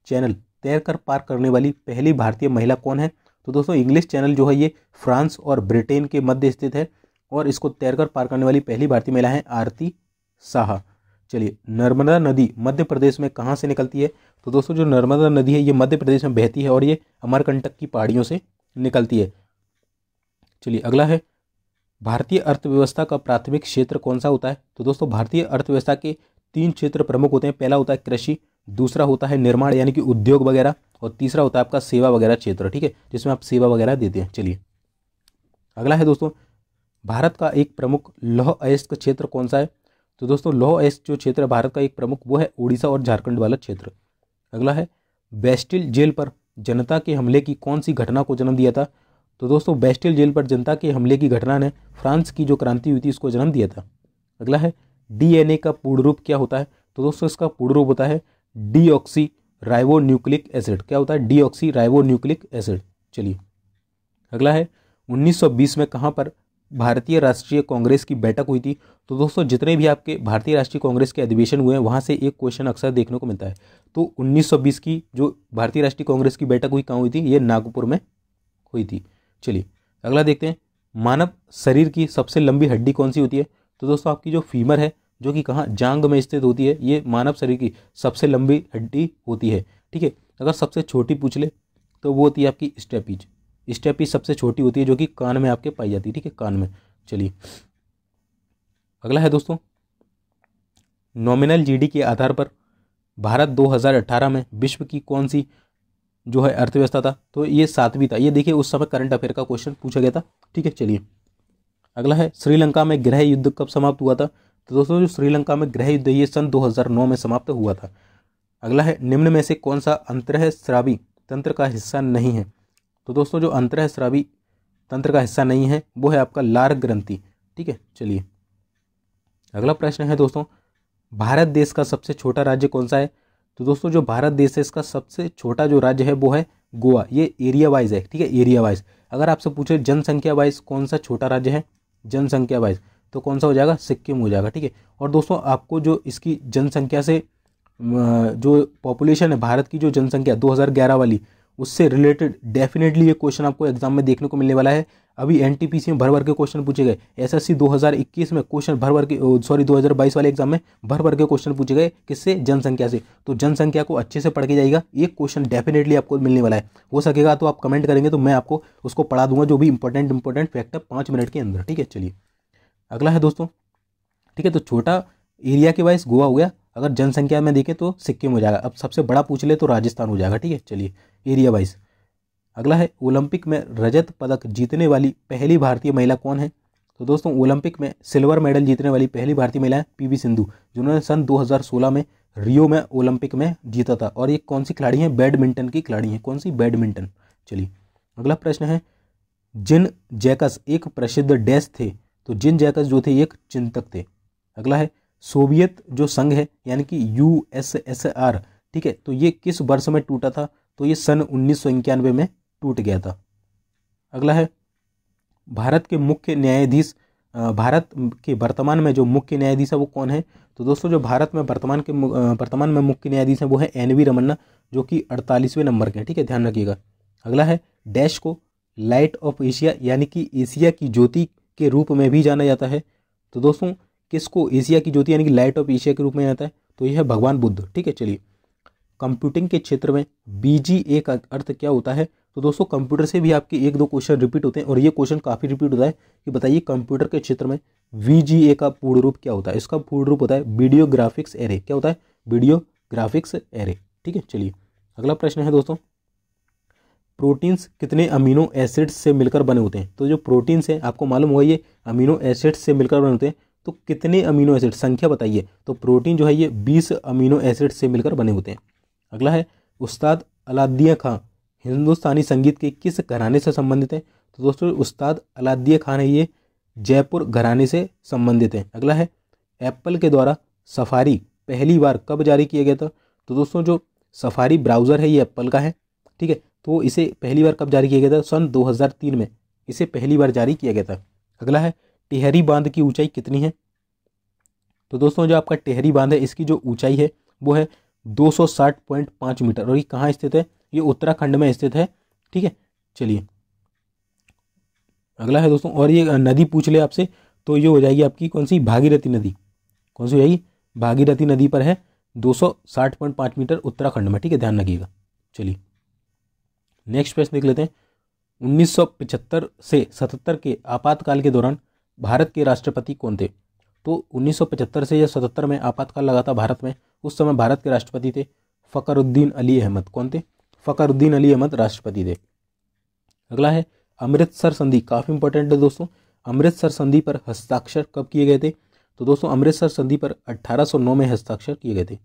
चैनल तैरकर पार करने वाली पहली भारतीय महिला कौन है? तो दोस्तों इंग्लिश चैनल जो है ये फ्रांस और ब्रिटेन के मध्य स्थित है और इसको तैरकर पार करने वाली पहली भारतीय महिला है आरती साहा। चलिए नर्मदा नदी मध्य प्रदेश में कहाँ से निकलती है? तो दोस्तों जो नर्मदा नदी है ये मध्य प्रदेश में बहती है और ये अमरकंटक की पहाड़ियों से निकलती है। चलिए अगला है भारतीय अर्थव्यवस्था का प्राथमिक क्षेत्र कौन सा होता है? तो दोस्तों भारतीय अर्थव्यवस्था के तीन क्षेत्र प्रमुख होते हैं। पहला होता है कृषि, दूसरा होता है निर्माण यानी कि उद्योग वगैरह, और तीसरा होता है आपका सेवा वगैरह क्षेत्र, ठीक है, जिसमें आप सेवा वगैरह देते हैं। चलिए अगला है दोस्तों, भारत का एक प्रमुख लौह अयस्क क्षेत्र कौन सा है? तो दोस्तों लौह अयस्क जो क्षेत्र है भारत का एक प्रमुख वो है उड़ीसा और झारखंड वाला क्षेत्र। अगला है बैस्टिल जेल पर जनता के हमले की कौन सी घटना को जन्म दिया था? तो दोस्तों बैस्टिल जेल पर जनता के हमले की घटना ने फ्रांस की जो क्रांति हुई थी इसको जन्म दिया था। अगला है डी एन ए का पूर्ण रूप क्या होता है? तो दोस्तों इसका पूर्ण रूप होता है डीऑक्सी राइबो न्यूक्लिक एसिड। क्या होता है? Deoxyribonucleic acid. चलिए अगला है उन्नीस सौ बीस में कहाँ पर भारतीय राष्ट्रीय कांग्रेस की बैठक हुई थी? तो दोस्तों जितने भी आपके भारतीय राष्ट्रीय कांग्रेस के अधिवेशन हुए हैं वहाँ से एक क्वेश्चन अक्सर देखने को मिलता है। तो उन्नीस सौ बीस की जो भारतीय राष्ट्रीय कांग्रेस की बैठक हुई कहाँ हुई थी? ये नागपुर में हुई थी। चलिए अगला देखते हैं, मानव शरीर की सबसे लंबी हड्डी कौन सी होती है? तो दोस्तों आपकी जो फीमर है जो कि कहाँ जांग में स्थित होती है ये मानव शरीर की सबसे लंबी हड्डी होती है, ठीक है। अगर सबसे छोटी पूछ ले तो वो होती है आपकी स्टेपीज। स्टेपीज सबसे छोटी होती है जो कि कान में आपके पाई जाती है, ठीक है, कान में। चलिए अगला है दोस्तों, नॉमिनल जीडी के आधार पर भारत दो हज़ार अठारह में विश्व की कौन सी जो है अर्थव्यवस्था था? तो ये सातवीं था। ये देखिए उस समय करंट अफेयर का क्वेश्चन पूछा गया था, ठीक है। चलिए अगला है, श्रीलंका में गृह युद्ध कब समाप्त हुआ था? तो दोस्तों जो श्रीलंका में गृह युद्ध ये सन दो हज़ार नौ में समाप्त हुआ था। अगला है, निम्न में से कौन सा अंतरः स्रावी तंत्र का हिस्सा नहीं है? तो दोस्तों जो अंतरः स्रावी तंत्र का हिस्सा नहीं है वो है आपका लार ग्रंथि, ठीक है। चलिए अगला प्रश्न है दोस्तों, भारत देश का सबसे छोटा राज्य कौन सा है? तो दोस्तों जो भारत देश है इसका सबसे छोटा जो राज्य है वो है गोवा। ये एरिया वाइज है, ठीक है, एरिया वाइज। अगर आपसे पूछे जनसंख्या वाइज कौन सा छोटा राज्य है, जनसंख्या वाइज तो कौन सा हो जाएगा? सिक्किम हो जाएगा, ठीक है। और दोस्तों आपको जो इसकी जनसंख्या से जो पॉपुलेशन है भारत की जो जनसंख्या दो हज़ार ग्यारह वाली उससे रिलेटेड डेफिनेटली ये क्वेश्चन आपको एग्जाम में देखने को मिलने वाला है। अभी एन टी पी सी में भर भर के क्वेश्चन पूछे गए, एस एस सी दो हज़ार इक्कीस में क्वेश्चन भर भर के, सॉरी दो हज़ार बाईस वाले एग्जाम में भर भर के क्वेश्चन पूछे गए, किससे? जनसंख्या से। तो जनसंख्या को अच्छे से पढ़ के जाइएगा, एक क्वेश्चन डेफिनेटली आपको मिलने वाला है। हो सकेगा तो आप कमेंट करेंगे तो मैं आपको उसको पढ़ा दूंगा, जो भी इंपॉर्टेंट इंपॉर्टेंट फैक्ट है पाँच मिनट के अंदर, ठीक है। चलिए अगला है दोस्तों, ठीक है, तो छोटा एरिया के वाइज गोवा हो गया, अगर जनसंख्या में देखें तो सिक्किम हो जाएगा, अब सबसे बड़ा पूछ ले तो राजस्थान हो जाएगा, ठीक है। चलिए एरिया वाइज। अगला है, ओलंपिक में रजत पदक जीतने वाली पहली भारतीय महिला कौन है? तो दोस्तों ओलंपिक में सिल्वर मेडल जीतने वाली पहली भारतीय महिला है पी वी सिंधु, जिन्होंने सन दो हज़ार सोलह में रियो में ओलंपिक में जीता था। और ये कौन सी खिलाड़ी हैं? बैडमिंटन की खिलाड़ी हैं। कौन सी? बैडमिंटन। चलिए अगला प्रश्न है, जिन जैकस एक प्रसिद्ध डैश थे तो जिन जैकस जो थे ये एक चिंतक थे। अगला है सोवियत जो संघ है यानी कि यू एस एस आर, ठीक है, तो ये किस वर्ष में टूटा था, तो ये सन उन्नीस सौ इक्यानवे में टूट गया था। अगला है भारत के मुख्य न्यायाधीश, भारत के वर्तमान में जो मुख्य न्यायाधीश है वो कौन है, तो दोस्तों जो भारत में वर्तमान के वर्तमान में मुख्य न्यायाधीश है वो है एन वी रमन्ना जो कि अड़तालीसवें नंबर के हैं, ठीक है, ध्यान रखिएगा। अगला है डैश को लाइट ऑफ एशिया यानी कि एशिया की ज्योति के रूप में भी जाना जाता है, तो दोस्तों किसको एशिया की ज्योति यानी कि लाइट ऑफ एशिया के रूप में जाता है, तो यह है भगवान बुद्ध, ठीक है। चलिए कंप्यूटिंग के क्षेत्र में बी जी ए का अर्थ क्या होता है, तो दोस्तों कंप्यूटर से भी आपके एक दो क्वेश्चन रिपीट होते हैं और ये क्वेश्चन काफ़ी रिपीट होता है कि बताइए कंप्यूटर के क्षेत्र में वी जी ए का पूर्ण रूप क्या होता है, इसका पूर्ण रूप होता है वीडियो ग्राफिक्स एरे, क्या होता है वीडियो ग्राफिक्स एरे, ठीक है। चलिए अगला प्रश्न है दोस्तों प्रोटीन्स कितने अमीनो एसिड्स से मिलकर बने होते हैं, तो जो प्रोटीन्स हैं आपको मालूम होगा ये अमीनो एसिड्स से मिलकर बने होते हैं, तो कितने अमीनो एसिड संख्या बताइए, तो प्रोटीन जो है ये बीस अमीनो एसिड से मिलकर बने होते हैं। अगला है उस्ताद अलादिया खां हिंदुस्तानी संगीत के किस घराने से संबंधित हैं, तो दोस्तों उस्ताद अलादिया खां है ये जयपुर घराने से संबंधित हैं। अगला है एप्पल के द्वारा सफारी पहली बार कब जारी किया गया था, तो दोस्तों जो सफारी ब्राउज़र है ये एप्पल का है, ठीक है, तो इसे पहली बार कब जारी किया गया था, सन दो हज़ार तीन में इसे पहली बार जारी किया गया था। अगला है टिहरी बांध की ऊंचाई कितनी है, तो दोस्तों जो आपका टिहरी बांध है इसकी जो ऊंचाई है वो है दो सौ साठ पॉइंट पाँच मीटर और ये कहाँ स्थित है, ये उत्तराखंड में स्थित है, ठीक है। चलिए अगला है दोस्तों और ये नदी पूछ ले आपसे तो ये हो जाएगी आपकी कौन सी, भागीरथी नदी, कौन सी हो जाएगी भागीरथी नदी पर है दो सौ साठ पॉइंट पाँच मीटर उत्तराखंड में, ठीक है, ध्यान रखिएगा। चलिए नेक्स्ट प्रश्न देख लेते हैं। उन्नीस सौ पचहत्तर से सतहत्तर के आपातकाल के दौरान भारत के राष्ट्रपति कौन थे, तो उन्नीस सौ पचहत्तर से या सतहत्तर में आपातकाल लगा था भारत में, उस समय भारत के राष्ट्रपति थे फ़खरुद्दीन अली अहमद, कौन थे फ़खरुद्दीन अली अहमद राष्ट्रपति थे। अगला है अमृतसर संधि, काफ़ी इंपॉर्टेंट है दोस्तों, अमृतसर संधि पर हस्ताक्षर कब किए गए थे, तो दोस्तों अमृतसर संधि पर अठारह सौ नौ में हस्ताक्षर किए गए थे।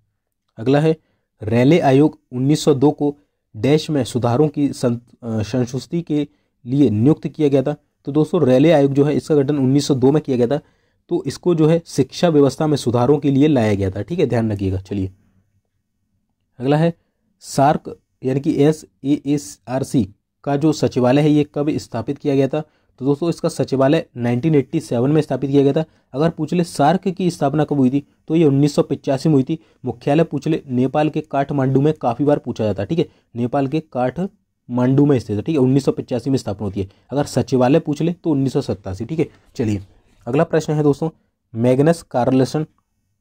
अगला है रेले आयोग उन्नीस सौ दो को देश में सुधारों की संशुष्टि के लिए नियुक्त किया गया था, तो दोस्तों रेले आयोग जो है इसका गठन उन्नीस सौ दो में किया गया था, तो इसको जो है शिक्षा व्यवस्था में सुधारों के लिए लाया गया था, ठीक है, ध्यान रखिएगा। चलिए अगला है सार्क यानी कि S A A R C का जो सचिवालय है ये कब स्थापित किया गया था, तो दोस्तों इसका सचिवालय उन्नीस सौ सत्तासी में स्थापित किया गया था। अगर पूछ ले सार्क की स्थापना कब हुई थी, तो ये उन्नीस सौ पचासी में हुई थी। मुख्यालय पूछ ले नेपाल के काठमांडू में काफ़ी बार पूछा जाता है, ठीक है, नेपाल के काठमांडू में स्थित है, ठीक है, उन्नीस सौ पचासी में स्थापना होती है। अगर सचिवालय पूछ ले तो उन्नीस सौ सत्तासी, ठीक है। चलिए अगला प्रश्न है दोस्तों मैग्नस कार्लसन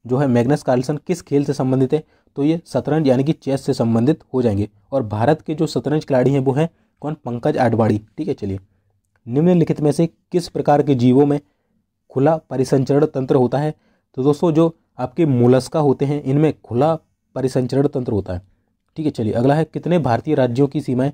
जो है मैग्नस कार्लसन किस खेल से संबंधित है, तो ये शतरंज यानी कि चेस से संबंधित हो जाएंगे और भारत के जो शतरंज खिलाड़ी हैं वो हैं कौन, पंकज आडवाणी, ठीक है। चलिए निम्नलिखित में से किस प्रकार के जीवों में खुला परिसंचरण तंत्र होता है, तो दोस्तों जो आपके मोलस्का होते हैं इनमें खुला परिसंचरण तंत्र होता है, ठीक है। चलिए अगला है कितने भारतीय राज्यों की सीमाएँ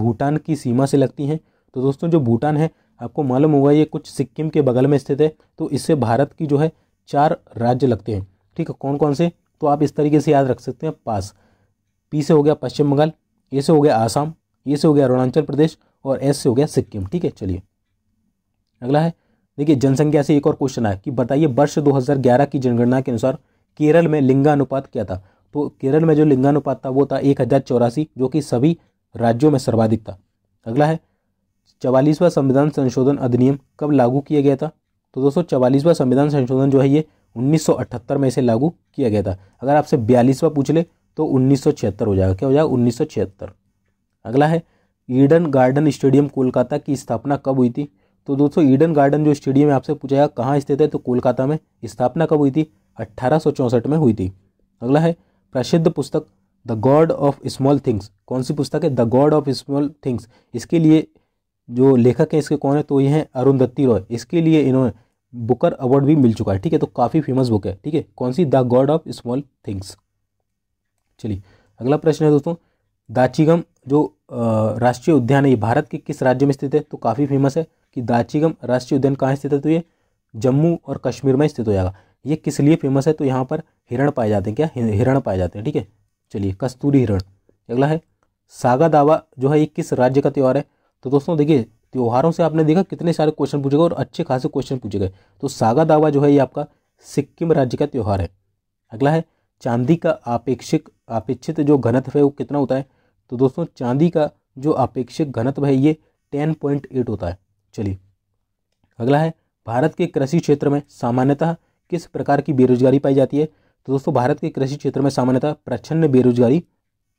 भूटान की सीमा से लगती हैं, तो दोस्तों जो भूटान है आपको मालूम होगा ये कुछ सिक्किम के बगल में स्थित है, तो इससे भारत की जो है चार राज्य लगते हैं, ठीक है, कौन कौन से, तो आप इस तरीके से याद रख सकते हैं। पास पी से हो गया पश्चिम बंगाल, ए से हो गया आसाम, ए से हो गया अरुणाचल प्रदेश और एस से हो गया सिक्किम, ठीक है। चलिए अगला है देखिए जनसंख्या से एक और क्वेश्चन आया कि बताइए वर्ष दो हज़ार ग्यारह की जनगणना के अनुसार केरल में लिंगानुपात क्या था, तो केरल में जो लिंगानुपात था वो था एक हज़ार चौरासी जो कि सभी राज्यों में सर्वाधिक था। अगला है चवालीसवां संविधान संशोधन अधिनियम कब लागू किया गया था, तो दोस्तों चवालीसवां संविधान संशोधन जो है ये उन्नीस सौ अठहत्तर में इसे लागू किया गया था। अगर आपसे बयालीसवां पूछ ले तो उन्नीस सौ छिहत्तर हो जाएगा, क्या हो जाएगा उन्नीस सौ छिहत्तर। अगला है ईडन गार्डन स्टेडियम कोलकाता की स्थापना कब हुई थी, तो दोस्तों ईडन गार्डन जो स्टेडियम है आपसे पूछा जाएगा कहाँ स्थित है, तो कोलकाता में, स्थापना कब हुई थी अट्ठारह सौ चौंसठ में हुई थी। अगला है प्रसिद्ध पुस्तक the God of small things, कौन सी पुस्तक है, the God of small things, इसके लिए जो लेखक हैं इसके कौन है, तो ये हैं अरुंधति रॉय, इसके लिए इन्होंने बुकर अवार्ड भी मिल चुका है, ठीक है, तो काफ़ी फेमस बुक है, ठीक है, कौन सी, the God of small things. चलिए अगला प्रश्न है दोस्तों दाचीगम जो राष्ट्रीय उद्यान है ये भारत के किस राज्य में स्थित है, तो काफ़ी फेमस है कि दाचीगम राष्ट्रीय उद्यान कहाँ स्थित है, तो ये जम्मू और कश्मीर में स्थित हो जाएगा। ये किस लिए फेमस है, तो यहाँ पर हिरण पाए जाते हैं, क्या हिरण पाए जाते हैं, ठीक है। चलिए कस्तूरी हिरण। अगला है सागा दावा जो है ये किस राज्य का त्यौहार है, तो दोस्तों देखिए त्योहारों से आपने देखा कितने सारे क्वेश्चन पूछे गए और अच्छे खासे क्वेश्चन पूछे गए। तो सागा दावा जो है ये आपका सिक्किम राज्य का त्यौहार है। अगला है चांदी का आपेक्षिक अपेक्षित जो घनत्व है वो कितना होता है। तो दोस्तों चांदी का जो अपेक्षित घनत्व है ये टेन पॉइंट एट होता है। चलिए अगला है भारत के कृषि क्षेत्र में सामान्यतः किस प्रकार की बेरोजगारी पाई जाती है। तो दोस्तों भारत के कृषि क्षेत्र में सामान्यतः प्रच्छन्न बेरोजगारी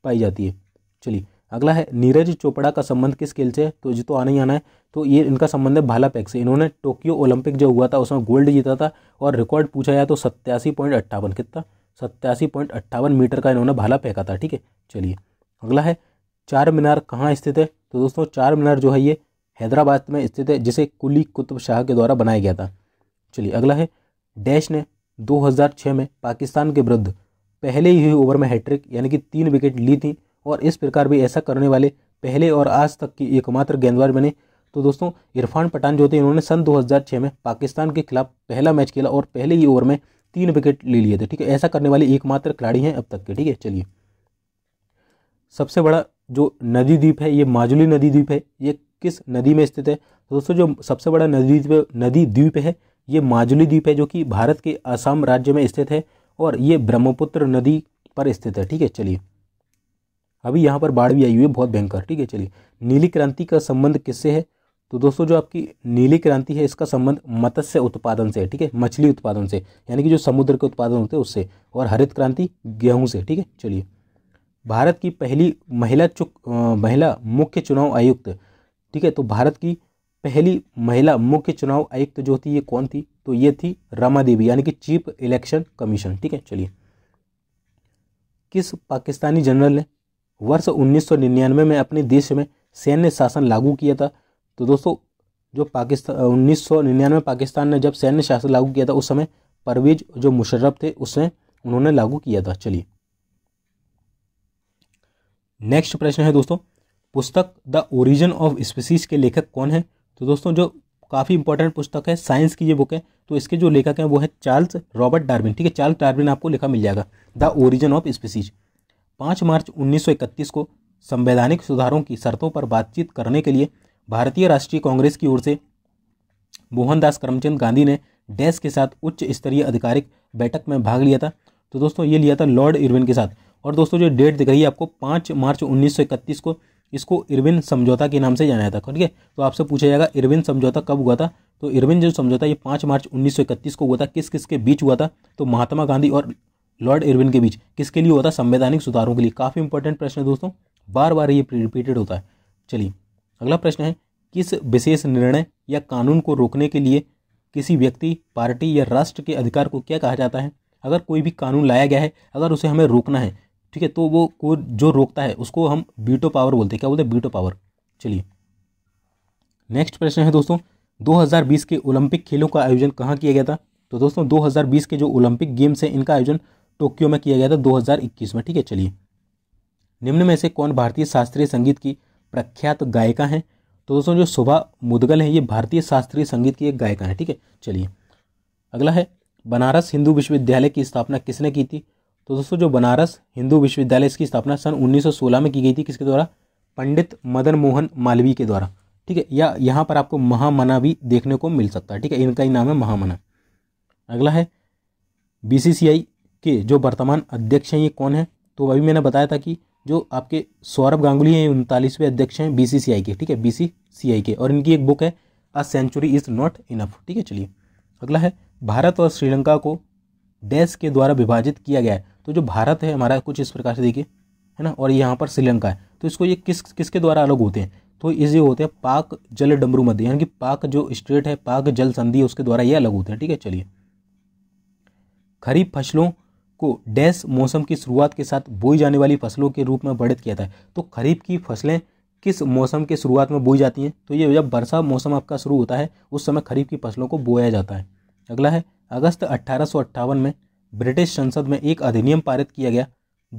पाई जाती है। चलिए अगला है नीरज चोपड़ा का संबंध किस खेल से है। तो ये तो आना ही आना है। तो ये इनका संबंध है भालाफेंक से। इन्होंने टोक्यो ओलंपिक जो हुआ था उसमें गोल्ड जीता था और रिकॉर्ड पूछा जाए तो सत्तासी पॉइंट अट्ठावन कितना सत्तासी पॉइंट अट्ठावन मीटर का इन्होंने भाला फेंका था। ठीक है चलिए अगला है चार मीनार कहाँ स्थित है। तो दोस्तों चार मीनार जो है ये हैदराबाद में स्थित है जिसे कुली कुतुब शाह के द्वारा बनाया गया था। चलिए अगला है डैश ने दो हज़ार छह में पाकिस्तान के विरुद्ध पहले ही ओवर में हैट्रिक यानी कि तीन विकेट ली थी और इस प्रकार भी ऐसा करने वाले पहले और आज तक की एकमात्र गेंदबाज बने। तो दोस्तों इरफान पठान जो थे इन्होंने सन दो हज़ार छह में पाकिस्तान के खिलाफ पहला मैच खेला और पहले ही ओवर में तीन विकेट ले लिए थे। ठीक है ऐसा करने वाले एकमात्र खिलाड़ी हैं अब तक के। ठीक है चलिए सबसे बड़ा जो नदी द्वीप है ये माजुली नदी द्वीप है। ये किस नदी में स्थित है। तो दोस्तों जो सबसे बड़ा नदी द्वीप नदी द्वीप है ये माजुली द्वीप है जो कि भारत के असम राज्य में स्थित है और ये ब्रह्मपुत्र नदी पर स्थित है। ठीक है चलिए अभी यहाँ पर बाढ़ भी आई हुई है बहुत भयंकर। ठीक है चलिए नीली क्रांति का संबंध किससे है। तो दोस्तों जो आपकी नीली क्रांति है इसका संबंध मत्स्य उत्पादन से। ठीक है मछली उत्पादन से यानी कि जो समुद्र के उत्पादन होते हैं उससे, और हरित क्रांति गेहूँ से। ठीक है चलिए भारत की पहली महिला चुक महिला मुख्य चुनाव आयुक्त। ठीक है तो भारत की पहली महिला मुख्य चुनाव आयुक्त जो थी ये कौन थी। तो ये थी रमा देवी यानी कि चीफ इलेक्शन कमीशन। ठीक है चलिए किस पाकिस्तानी जनरल ने वर्ष उन्नीस सौ निन्यानवे में अपने देश में सैन्य शासन लागू किया था। तो दोस्तों जो पाकिस्तान उन्नीस सौ निन्यानवे पाकिस्तान ने जब सैन्य शासन लागू किया था उस समय परवेज जो मुशर्रफ थे उसने उन्होंने लागू किया था। चलिए नेक्स्ट प्रश्न है दोस्तों पुस्तक द ओरिजिन ऑफ स्पीसीज के लेखक कौन है। तो दोस्तों जो काफ़ी इंपॉर्टेंट पुस्तक है साइंस की ये बुक है तो इसके जो लेखक हैं वो है चार्ल्स रॉबर्ट डार्विन। ठीक है चार्ल्स डार्विन आपको लिखा मिल जाएगा द ओरिजिन ऑफ स्पीसीज। पाँच मार्च उन्नीस सौ इकतीस को संवैधानिक सुधारों की शर्तों पर बातचीत करने के लिए भारतीय राष्ट्रीय कांग्रेस की ओर से मोहनदास करमचंद गांधी ने डैश के साथ उच्च स्तरीय आधिकारिक बैठक में भाग लिया था। तो दोस्तों ये लिया था लॉर्ड इरविन के साथ। और दोस्तों जो डेट दिख रही है आपको पाँच मार्च उन्नीस सौ इकतीस को, इसको इरविन समझौता के नाम से जाना जाता है। ठीक है तो आपसे पूछा जाएगा इरविन समझौता कब हुआ था। तो इरविन जो समझौता ये पाँच मार्च उन्नीस सौ इकतीस को हुआ था। किस किस के बीच हुआ था। तो महात्मा गांधी और लॉर्ड इरविन के बीच। किसके लिए हुआ था। संवैधानिक सुधारों के लिए। काफ़ी इंपॉर्टेंट प्रश्न है दोस्तों, बार बार ये रिपीटेड होता है। चलिए अगला प्रश्न है किस विशेष निर्णय या कानून को रोकने के लिए किसी व्यक्ति पार्टी या राष्ट्र के अधिकार को क्या कहा जाता है। अगर कोई भी कानून लाया गया है अगर उसे हमें रोकना है ठीक है तो वो को जो रोकता है उसको हम वीटो पावर बोलते हैं। क्या बोलते हैं, वीटो पावर। चलिए नेक्स्ट प्रश्न है दोस्तों दो हज़ार बीस के ओलंपिक खेलों का आयोजन कहाँ किया गया था। तो दोस्तों दो हज़ार बीस के जो ओलंपिक गेम्स हैं इनका आयोजन टोक्यो में किया गया था दो हज़ार इक्कीस में। ठीक है चलिए निम्न में से कौन भारतीय शास्त्रीय संगीत की प्रख्यात गायिका हैं। तो दोस्तों जो शोभा मुदगल हैं ये भारतीय शास्त्रीय संगीत की एक गायिका हैं। ठीक है चलिए अगला है बनारस हिंदू विश्वविद्यालय की स्थापना किसने की थी। तो दोस्तों जो बनारस हिंदू विश्वविद्यालय इसकी स्थापना सन उन्नीस सौ सोलह में की गई थी। किसके द्वारा, पंडित मदन मोहन मालवीय के द्वारा। ठीक है या यहाँ पर आपको महामना भी देखने को मिल सकता है। ठीक है इनका ही नाम है महामना। अगला है बीसीसीआई के जो वर्तमान अध्यक्ष हैं ये कौन है। तो अभी मैंने बताया था कि जो आपके सौरभ गांगुली हैं उनतालीसवें अध्यक्ष हैं बीसीसीआई के। ठीक है बीसीसीआई के, और इनकी एक बुक है a century is not enough. ठीक है चलिए अगला है भारत और श्रीलंका को डैश के द्वारा विभाजित किया गया है। तो जो भारत है हमारा कुछ इस प्रकार से देखिए है ना, और यहाँ पर श्रीलंका है। तो इसको ये किस किसके द्वारा अलग होते हैं। तो ये होते हैं पाक जल डमरू मध्य यानी कि पाक जो स्ट्रेट है पाक जल संधि है उसके द्वारा ये अलग होते हैं। ठीक है चलिए खरीफ फसलों को डैश मौसम की शुरुआत के साथ बोई जाने वाली फसलों के रूप में वर्णित किया था। तो खरीफ की फसलें किस मौसम के शुरुआत में बोई जाती हैं। तो ये जब वर्षा मौसम आपका शुरू होता है उस समय खरीफ की फसलों को बोया जाता है। अगला है अगस्त अट्ठारह सौ अट्ठावन में ब्रिटिश संसद में एक अधिनियम पारित किया गया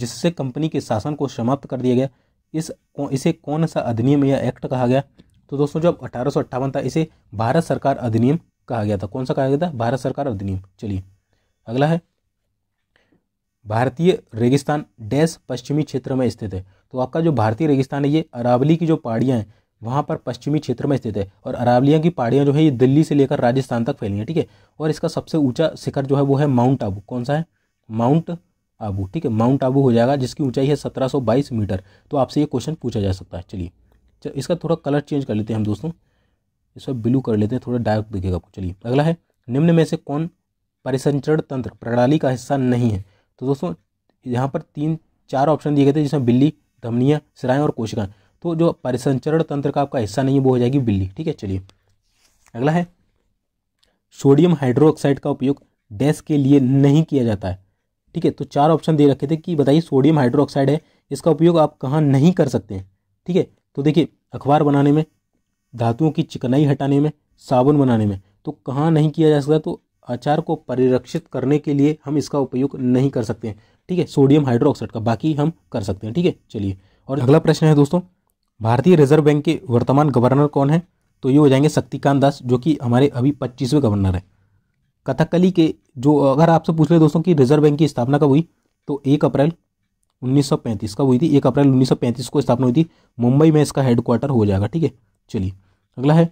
जिससे कंपनी के शासन को समाप्त कर दिया गया। इस इसे कौन सा अधिनियम या एक्ट कहा गया। तो दोस्तों जब अठारह सौ अट्ठावन था इसे भारत सरकार अधिनियम कहा गया था। कौन सा कहा गया था, भारत सरकार अधिनियम। चलिए अगला है भारतीय रेगिस्तान डैश पश्चिमी क्षेत्र में स्थित है। तो आपका जो भारतीय रेगिस्तान है ये अरावली की जो पहाड़ियाँ हैं वहाँ पर पश्चिमी क्षेत्र में स्थित है। और अरावलिया की पहाड़ियाँ जो है ये दिल्ली से लेकर राजस्थान तक फैली हैं, ठीक है। और इसका सबसे ऊंचा शिखर जो है वो है माउंट आबू। कौन सा है? माउंट आबू, ठीक है, माउंट आबू हो जाएगा, जिसकी ऊंचाई है सत्रह सौ बाईस मीटर। तो आपसे ये क्वेश्चन पूछा जा सकता है। चलिए चल, इसका थोड़ा कलर चेंज कर लेते हैं हम दोस्तों, इस पर ब्लू कर लेते हैं, थोड़ा डार्क दिखेगा आपको। चलिए अगला है, निम्न में से कौन परिसंचरण तंत्र प्रणाली का हिस्सा नहीं है? तो दोस्तों यहाँ पर तीन चार ऑप्शन दिए गए थे, जिसमें बिल्ली, धमनियाँ, सिराएँ और कोशिकाएं। तो जो परिसंचरण तंत्र का आपका हिस्सा नहीं है वो हो जाएगी बिल्ली, ठीक है। चलिए अगला है, सोडियम हाइड्रोक्साइड का उपयोग डैश के लिए नहीं किया जाता है, ठीक है। तो चार ऑप्शन दे रखे थे कि बताइए सोडियम हाइड्रोक्साइड है, इसका उपयोग आप कहाँ नहीं कर सकते हैं, ठीक है। तो देखिए अखबार बनाने में, धातुओं की चिकनाई हटाने में, साबुन बनाने में। तो कहाँ नहीं किया जा सकता? तो अचार को परिरक्षित करने के लिए हम इसका उपयोग नहीं कर सकते हैं, ठीक है, सोडियम हाइड्रोक्साइड का। बाकी हम कर सकते हैं, ठीक है। चलिए और अगला प्रश्न है दोस्तों, भारतीय रिजर्व बैंक के वर्तमान गवर्नर कौन है? तो ये हो जाएंगे शक्तिकांत दास, जो कि हमारे अभी पच्चीसवें गवर्नर है। कथकली के जो अगर आपसे पूछ ले दोस्तों कि रिजर्व बैंक की स्थापना कब हुई, तो एक अप्रैल उन्नीस सौ पैंतीस का हुई थी। एक अप्रैल उन्नीस सौ पैंतीस को स्थापना हुई थी। मुंबई में इसका हेडक्वार्टर हो जाएगा, ठीक है। चलिए अगला है,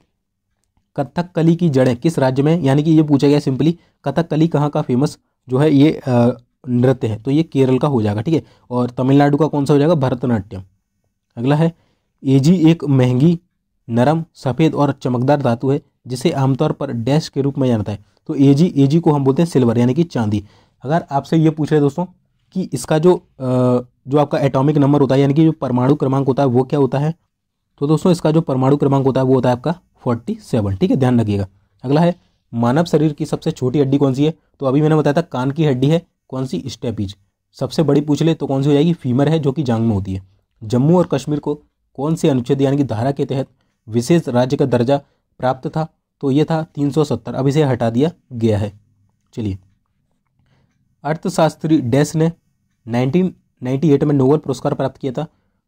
कथकली की जड़ें किस राज्य में? यानी कि ये पूछा गया सिंपली कथकली कहाँ का फेमस जो है ये नृत्य है, तो ये केरल का हो जाएगा, ठीक है। और तमिलनाडु का कौन सा हो जाएगा? भरतनाट्यम। अगला है, एजी एक महंगी, नरम, सफ़ेद और चमकदार धातु है जिसे आमतौर पर डैश के रूप में जाना जाता है। तो एजी एजी को हम बोलते हैं सिल्वर, यानी कि चांदी। अगर आपसे ये पूछ रहे दोस्तों कि इसका जो जो आपका एटॉमिक नंबर होता है, यानी कि जो परमाणु क्रमांक होता है वो क्या होता है? तो दोस्तों इसका जो परमाणु क्रमांक होता है वो होता है आपका सैंतालीस, ठीक है, ध्यान रखिएगा। अगला है, मानव शरीर की सबसे छोटी हड्डी कौन सी है? तो अभी मैंने बताया था कान की हड्डी है। कौन सी? स्टेपीज। सबसे बड़ी पूछ ले तो कौन सी हो जाएगी? फीमर है, जो कि जांग में होती है। जम्मू और कश्मीर को कौन से अनुच्छेद यानी कि धारा के तहत विशेष राज्य का दर्जा प्राप्त था? तो ये था तीन सौ सत्तर, अब इसे हटा दिया गया है। चलिए, अर्थशास्त्री डैश ने उन्नीस सौ अट्ठानवे में नोबेल पुरस्कार प्राप्त किया था।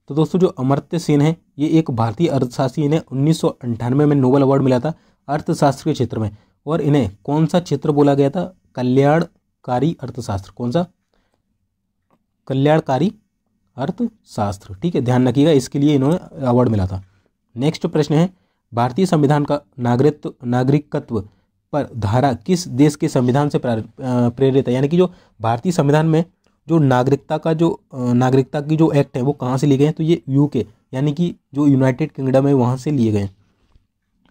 तो दोस्तों जो अमर्त्य सेन है ये एक भारतीय अर्थशास्त्री, इन्हें उन्नीस सौ अंठानवे में नोबेल अवार्ड मिला था अर्थशास्त्र के क्षेत्र में। और इन्हें कौन सा क्षेत्र बोला गया था? कल्याणकारी अर्थशास्त्र। कौन सा? कल्याणकारी अर्थशास्त्र, ठीक है, ध्यान रखिएगा, इसके लिए इन्होंने अवार्ड मिला था। नेक्स्ट प्रश्न है, भारतीय संविधान का नागरिकत्व नागरिकत्व पर धारा किस देश के संविधान से प्रेरित है? यानी कि जो भारतीय संविधान में जो नागरिकता का जो नागरिकता की जो एक्ट है वो कहाँ से लिए गए हैं? तो ये यूके यानी कि जो यूनाइटेड किंगडम है वहाँ से लिए गए हैं।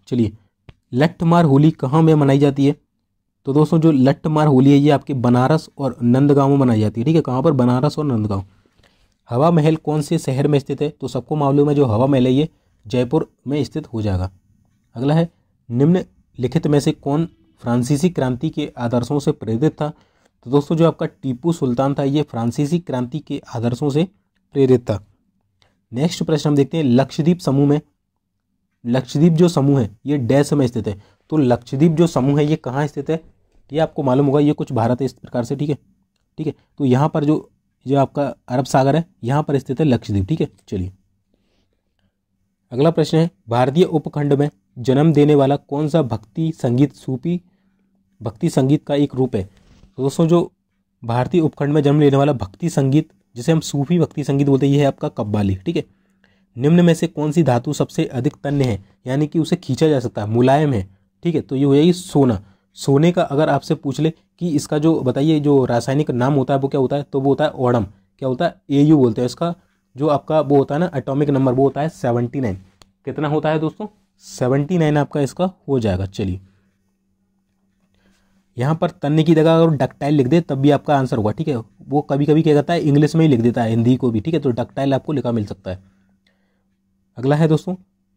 चलिए, लट्ठमार होली कहाँ में मनाई जाती है? तो दोस्तों जो लट्ठमार होली है ये आपके बनारस और नंदगांव में मनाई जाती है, ठीक है। कहाँ पर? बनारस और नंदगांव। हवा महल कौन से शहर में स्थित है? तो सबको मालूम है जो हवा महल है ये जयपुर में स्थित हो जाएगा। अगला है, निम्नलिखित में से कौन फ्रांसीसी क्रांति के आदर्शों से प्रेरित था? तो दोस्तों जो आपका टीपू सुल्तान था ये फ्रांसीसी क्रांति के आदर्शों से प्रेरित था। नेक्स्ट प्रश्न हम देखते हैं, लक्षद्वीप समूह में लक्षद्वीप जो समूह है ये डैश में स्थित है। तो लक्षद्वीप जो समूह है ये कहाँ स्थित है? ये आपको मालूम होगा, ये कुछ भारत है इस प्रकार से, ठीक है, ठीक है। तो यहाँ पर जो जो आपका अरब सागर है यहाँ पर स्थित है लक्षद्वीप, ठीक है। चलिए अगला प्रश्न है, भारतीय उपखंड में जन्म देने वाला कौन सा भक्ति संगीत सूफी भक्ति संगीत का एक रूप है? तो दोस्तों जो भारतीय उपखंड में जन्म लेने वाला भक्ति संगीत जिसे हम सूफी भक्ति संगीत बोलते हैं ये है आपका कव्वाली, ठीक है। निम्न में से कौन सी धातु सबसे अधिक तन्य है, यानी कि उसे खींचा जा सकता है, मुलायम है, ठीक है, तो ये हो जाएगी सोना। सोने का अगर आपसे पूछ ले कि इसका जो बताइए जो रासायनिक नाम होता है वो क्या होता है? तो वो होता है ओडम। क्या होता है? ए यू बोलते हैं। इसका जो आपका वो होता है ना एटॉमिक नंबर वो होता है सेवेंटी नाइन। कितना होता है दोस्तों? सेवेंटी नाइन आपका इसका हो जाएगा। चलिए यहाँ पर तन्य की जगह अगर डक्टाइल लिख दे तब भी आपका आंसर होगा, ठीक है। वो कभी कभी क्या करता है इंग्लिश में ही लिख देता है, हिंदी को भी, ठीक है, तो डक्टाइल आपको लिखा मिल सकता है। अगला है दोस्तों,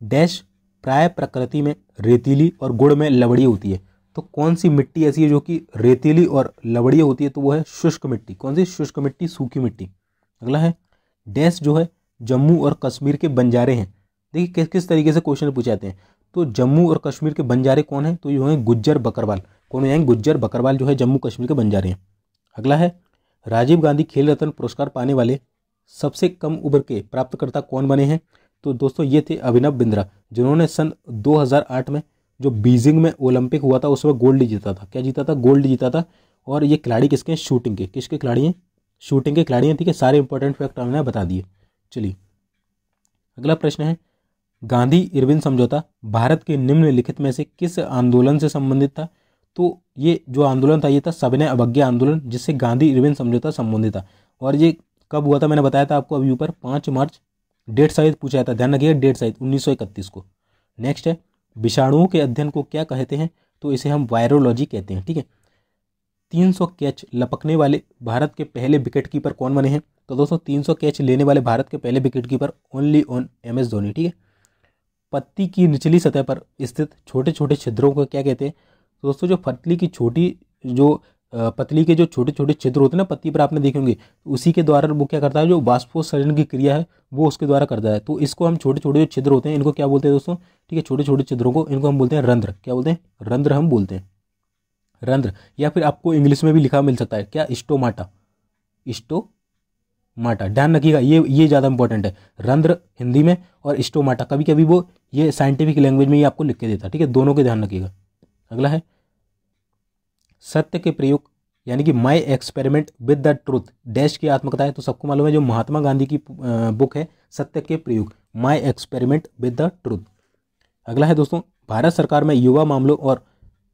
डैश प्राय प्रकृति में रेतीली और गुड़ में लवणीय होती है। तो कौन सी मिट्टी ऐसी है जो कि रेतीली और लवणीय होती है? तो वो है शुष्क मिट्टी। कौन सी? शुष्क मिट्टी, सूखी मिट्टी। अगला है, डैश जो है जम्मू और कश्मीर के बंजारे हैं। देखिए किस किस तरीके से क्वेश्चन पूछे जाते हैं। तो जम्मू और कश्मीर के बंजारे कौन है? तो ये होंगे गुज्जर बकरवाल। कौन हो जाएंगे? गुज्जर बकरवाल जो है जम्मू कश्मीर के बंजारे हैं। अगला है, राजीव गांधी खेल रत्न पुरस्कार पाने वाले सबसे कम उम्र के प्राप्तकर्ता कौन बने हैं? तो दोस्तों ये थे अभिनव बिंद्रा, जिन्होंने सन दो हज़ार आठ में जो बीजिंग में ओलंपिक हुआ था उसमें गोल्ड जीता था। क्या जीता था? गोल्ड जीता था। और ये खिलाड़ी किसके हैं? शूटिंग के। किसके खिलाड़ी हैं? शूटिंग के खिलाड़ी हैं, ठीक है। सारे इंपॉर्टेंट फैक्ट हमने बता दिए। चलिए अगला प्रश्न है, गांधी इरविन समझौता भारत के निम्नलिखित में से किस आंदोलन से संबंधित था? तो ये जो आंदोलन था ये था सविनय अवज्ञा आंदोलन, जिससे गांधी इरविन समझौता संबंधित था। और ये कब हुआ था? मैंने बताया था आपको अभी ऊपर, पाँच मार्च। डेट सहित पूछा था, ध्यान रखिएगा डेट सहित उन्नीस सौ इकतीस को। नेक्स्ट है, विषाणुओं के अध्ययन को क्या कहते हैं? तो इसे हम वायरोलॉजी कहते हैं। ठीक है, तीन सौ कैच लपकने वाले भारत के पहले विकेट कीपर कौन बने हैं? तो दोस्तों तीन सौ कैच लेने वाले भारत के पहले wicket keeper only on M S Dhoni. ठीक है, पत्ती की निचली सतह पर स्थित छोटे छोटे छिद्रों को क्या कहते हैं? तो दोस्तों जो पत्ती की छोटी जो पतली के जो छोटे छोटे छिद्र होते हैं ना पत्ती पर, आपने देखे होंगे, उसी के द्वारा वो क्या करता है, जो वाष्पोत्सर्जन की क्रिया है वो उसके द्वारा करता है। तो इसको हम छोटे छोटे जो छिद्र होते हैं इनको क्या बोलते हैं दोस्तों? ठीक है, छोटे छोटे छिद्रों को इनको हम बोलते हैं रंध्र। क्या बोलते हैं? रंध्र हम बोलते हैं, रंध्र। या फिर आपको इंग्लिश में भी लिखा मिल सकता है क्या, स्टोमाटा, स्टो माटा। ध्यान रखिएगा ये ये ज़्यादा इंपॉर्टेंट है, रंध्र हिंदी में और स्टोमाटा कभी कभी वो ये साइंटिफिक लैंग्वेज में ये आपको लिख के देता है। ठीक है, दोनों के ध्यान रखिएगा। अगला है, सत्य के प्रयोग यानी कि my experiment with the truth dash की आत्मकथा है। तो सबको मालूम है जो महात्मा गांधी की बुक है सत्य के प्रयोग, my experiment with the truth. अगला है दोस्तों, भारत सरकार में युवा मामलों और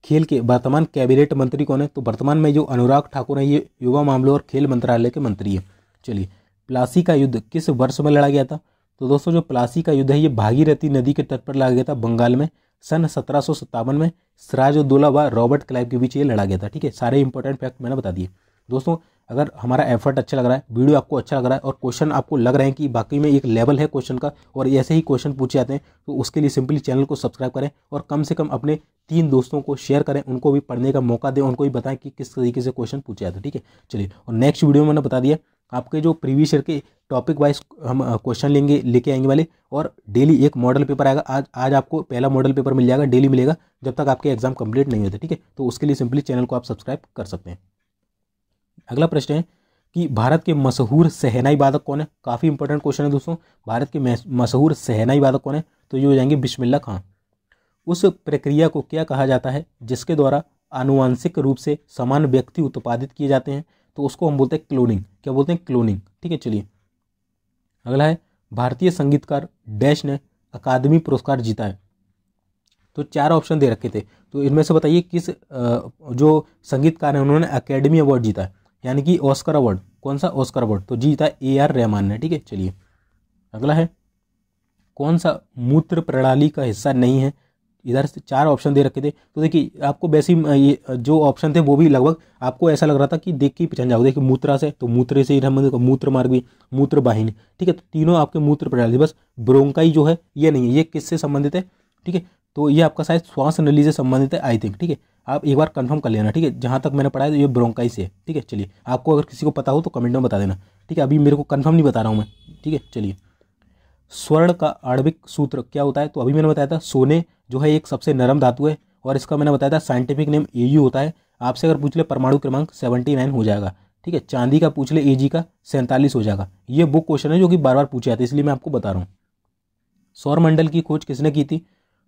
खेल के वर्तमान कैबिनेट मंत्री कौन है? तो वर्तमान में जो अनुराग ठाकुर है ये युवा मामलों और खेल मंत्रालय के मंत्री है। चलिए, प्लासी का युद्ध किस वर्ष में लड़ा गया था? तो दोस्तों जो प्लासी का युद्ध है ये भागीरथी नदी के तट पर लड़ा गया था बंगाल में, सन सत्रह सौ सत्तावन में सिराजुद्दौला व रॉबर्ट क्लाइव के बीच ये लड़ा गया था। ठीक है, सारे इंपॉर्टेंट फैक्ट मैंने बता दिए। दोस्तों अगर हमारा एफर्ट अच्छा लग रहा है, वीडियो आपको अच्छा लग रहा है और क्वेश्चन आपको लग रहे हैं कि बाकी में एक लेवल है क्वेश्चन का और ऐसे ही क्वेश्चन पूछे जाते हैं, तो उसके लिए सिंपली चैनल को सब्सक्राइब करें और कम से कम अपने तीन दोस्तों को शेयर करें, उनको भी पढ़ने का मौका दें, उनको भी बताएं कि किस तरीके से क्वेश्चन पूछे जाते हैं। ठीक है, चलिए, और नेक्स्ट वीडियो में मैंने बता दिया आपके जो प्रीवियस ईयर के टॉपिक वाइज हम क्वेश्चन लेंगे लेके आएंगे वाले, और डेली एक मॉडल पेपर आएगा। आज आज आपको पहला मॉडल पेपर मिल जाएगा, डेली मिलेगा जब तक आपके एग्जाम कंप्लीट नहीं होते। ठीक है, तो उसके लिए सिंपली चैनल को आप सब्सक्राइब कर सकते हैं। अगला प्रश्न है कि भारत के मशहूर सहनाई वादक कौन है? काफ़ी इंपॉर्टेंट क्वेश्चन है दोस्तों, भारत के मशहूर सहनाई वादक कौन है? तो ये हो जाएंगे बिस्मिल्ला खां। उस प्रक्रिया को क्या कहा जाता है जिसके द्वारा आनुवांशिक रूप से समान व्यक्ति उत्पादित किए जाते हैं? तो उसको हम बोलते हैं क्लोनिंग। क्या बोलते हैं? क्लोनिंग। ठीक है, चलिए, अगला है, भारतीय संगीतकार डैश ने अकादमी पुरस्कार जीता है। तो चार ऑप्शन दे रखे थे, तो इनमें से बताइए किस जो संगीतकार हैं उन्होंने अकेडमी अवार्ड जीता है, यानी कि ऑस्कर अवार्ड। कौन सा ऑस्कर अवार्ड? तो जीता ए आर रहमान ने। ठीक है, चलिए, अगला है, कौन सा मूत्र प्रणाली का हिस्सा नहीं है? इधर से चार ऑप्शन दे रखे थे, तो देखिए आपको वैसे ये जो ऑप्शन थे वो भी लगभग आपको ऐसा लग रहा था कि देख के पहचान जाओ। देखिए मूत्रा से, तो मूत्र से ही, मूत्र मार्ग भी, मूत्र वाहिनी। ठीक है, तो तीनों आपके मूत्र प्रणाली, बस ब्रोंकाई जो है ये नहीं है। ये किससे संबंधित है? ठीक है, तो ये आपका शायद श्वास नली से संबंधित है आई थिंक। ठीक है, आप एक बार कंफर्म कर लेना। ठीक है, जहाँ तक मैंने पढ़ा है तो ये ब्रोंकाई से है। ठीक है, चलिए, आपको अगर किसी को पता हो तो कमेंट में बता देना। ठीक है, अभी मेरे को कंफर्म नहीं बता रहा हूँ मैं। ठीक है, चलिए, स्वर्ण का आणविक सूत्र क्या होता है? तो अभी मैंने बताया था सोने जो है एक सबसे नरम धातु है और इसका मैंने बताया था साइंटिफिक नेम एयू होता है। आपसे अगर पूछ ले परमाणु क्रमांक उन्यासी हो जाएगा। ठीक है, चांदी का पूछ ले एजी का सैंतालीस हो जाएगा। ये वो क्वेश्चन है जो कि बार बार पूछे जाते हैं, इसलिए मैं आपको बता रहा हूँ। सौरमंडल की खोज किसने की थी?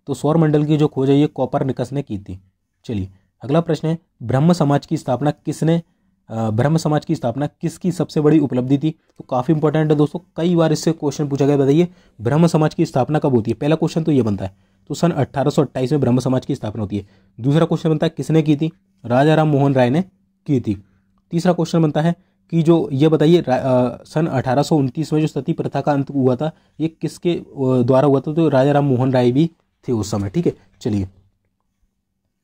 तो सौरमंडल की जो खोज है ये कोपरनिकस ने की थी। चलिए, अगला प्रश्न है, ब्रह्म समाज की स्थापना किसने ब्रह्म समाज की स्थापना किसकी सबसे बड़ी उपलब्धि थी? तो काफ़ी इंपॉर्टेंट है दोस्तों, कई बार इससे क्वेश्चन पूछा गया। बताइए ब्रह्म समाज की स्थापना कब होती है? पहला क्वेश्चन तो ये बनता है, तो सन अट्ठारह सौ अट्ठाईस में ब्रह्म समाज की स्थापना होती है। दूसरा क्वेश्चन बनता है किसने की थी? राजा राम मोहन राय ने की थी। तीसरा क्वेश्चन बनता है कि जो ये बताइए सन अठारह सौ उनतीस में जो सती प्रथा का अंत हुआ था ये किसके द्वारा हुआ था? तो राजा राम मोहन राय भी थे उस समय। ठीक है, चलिए,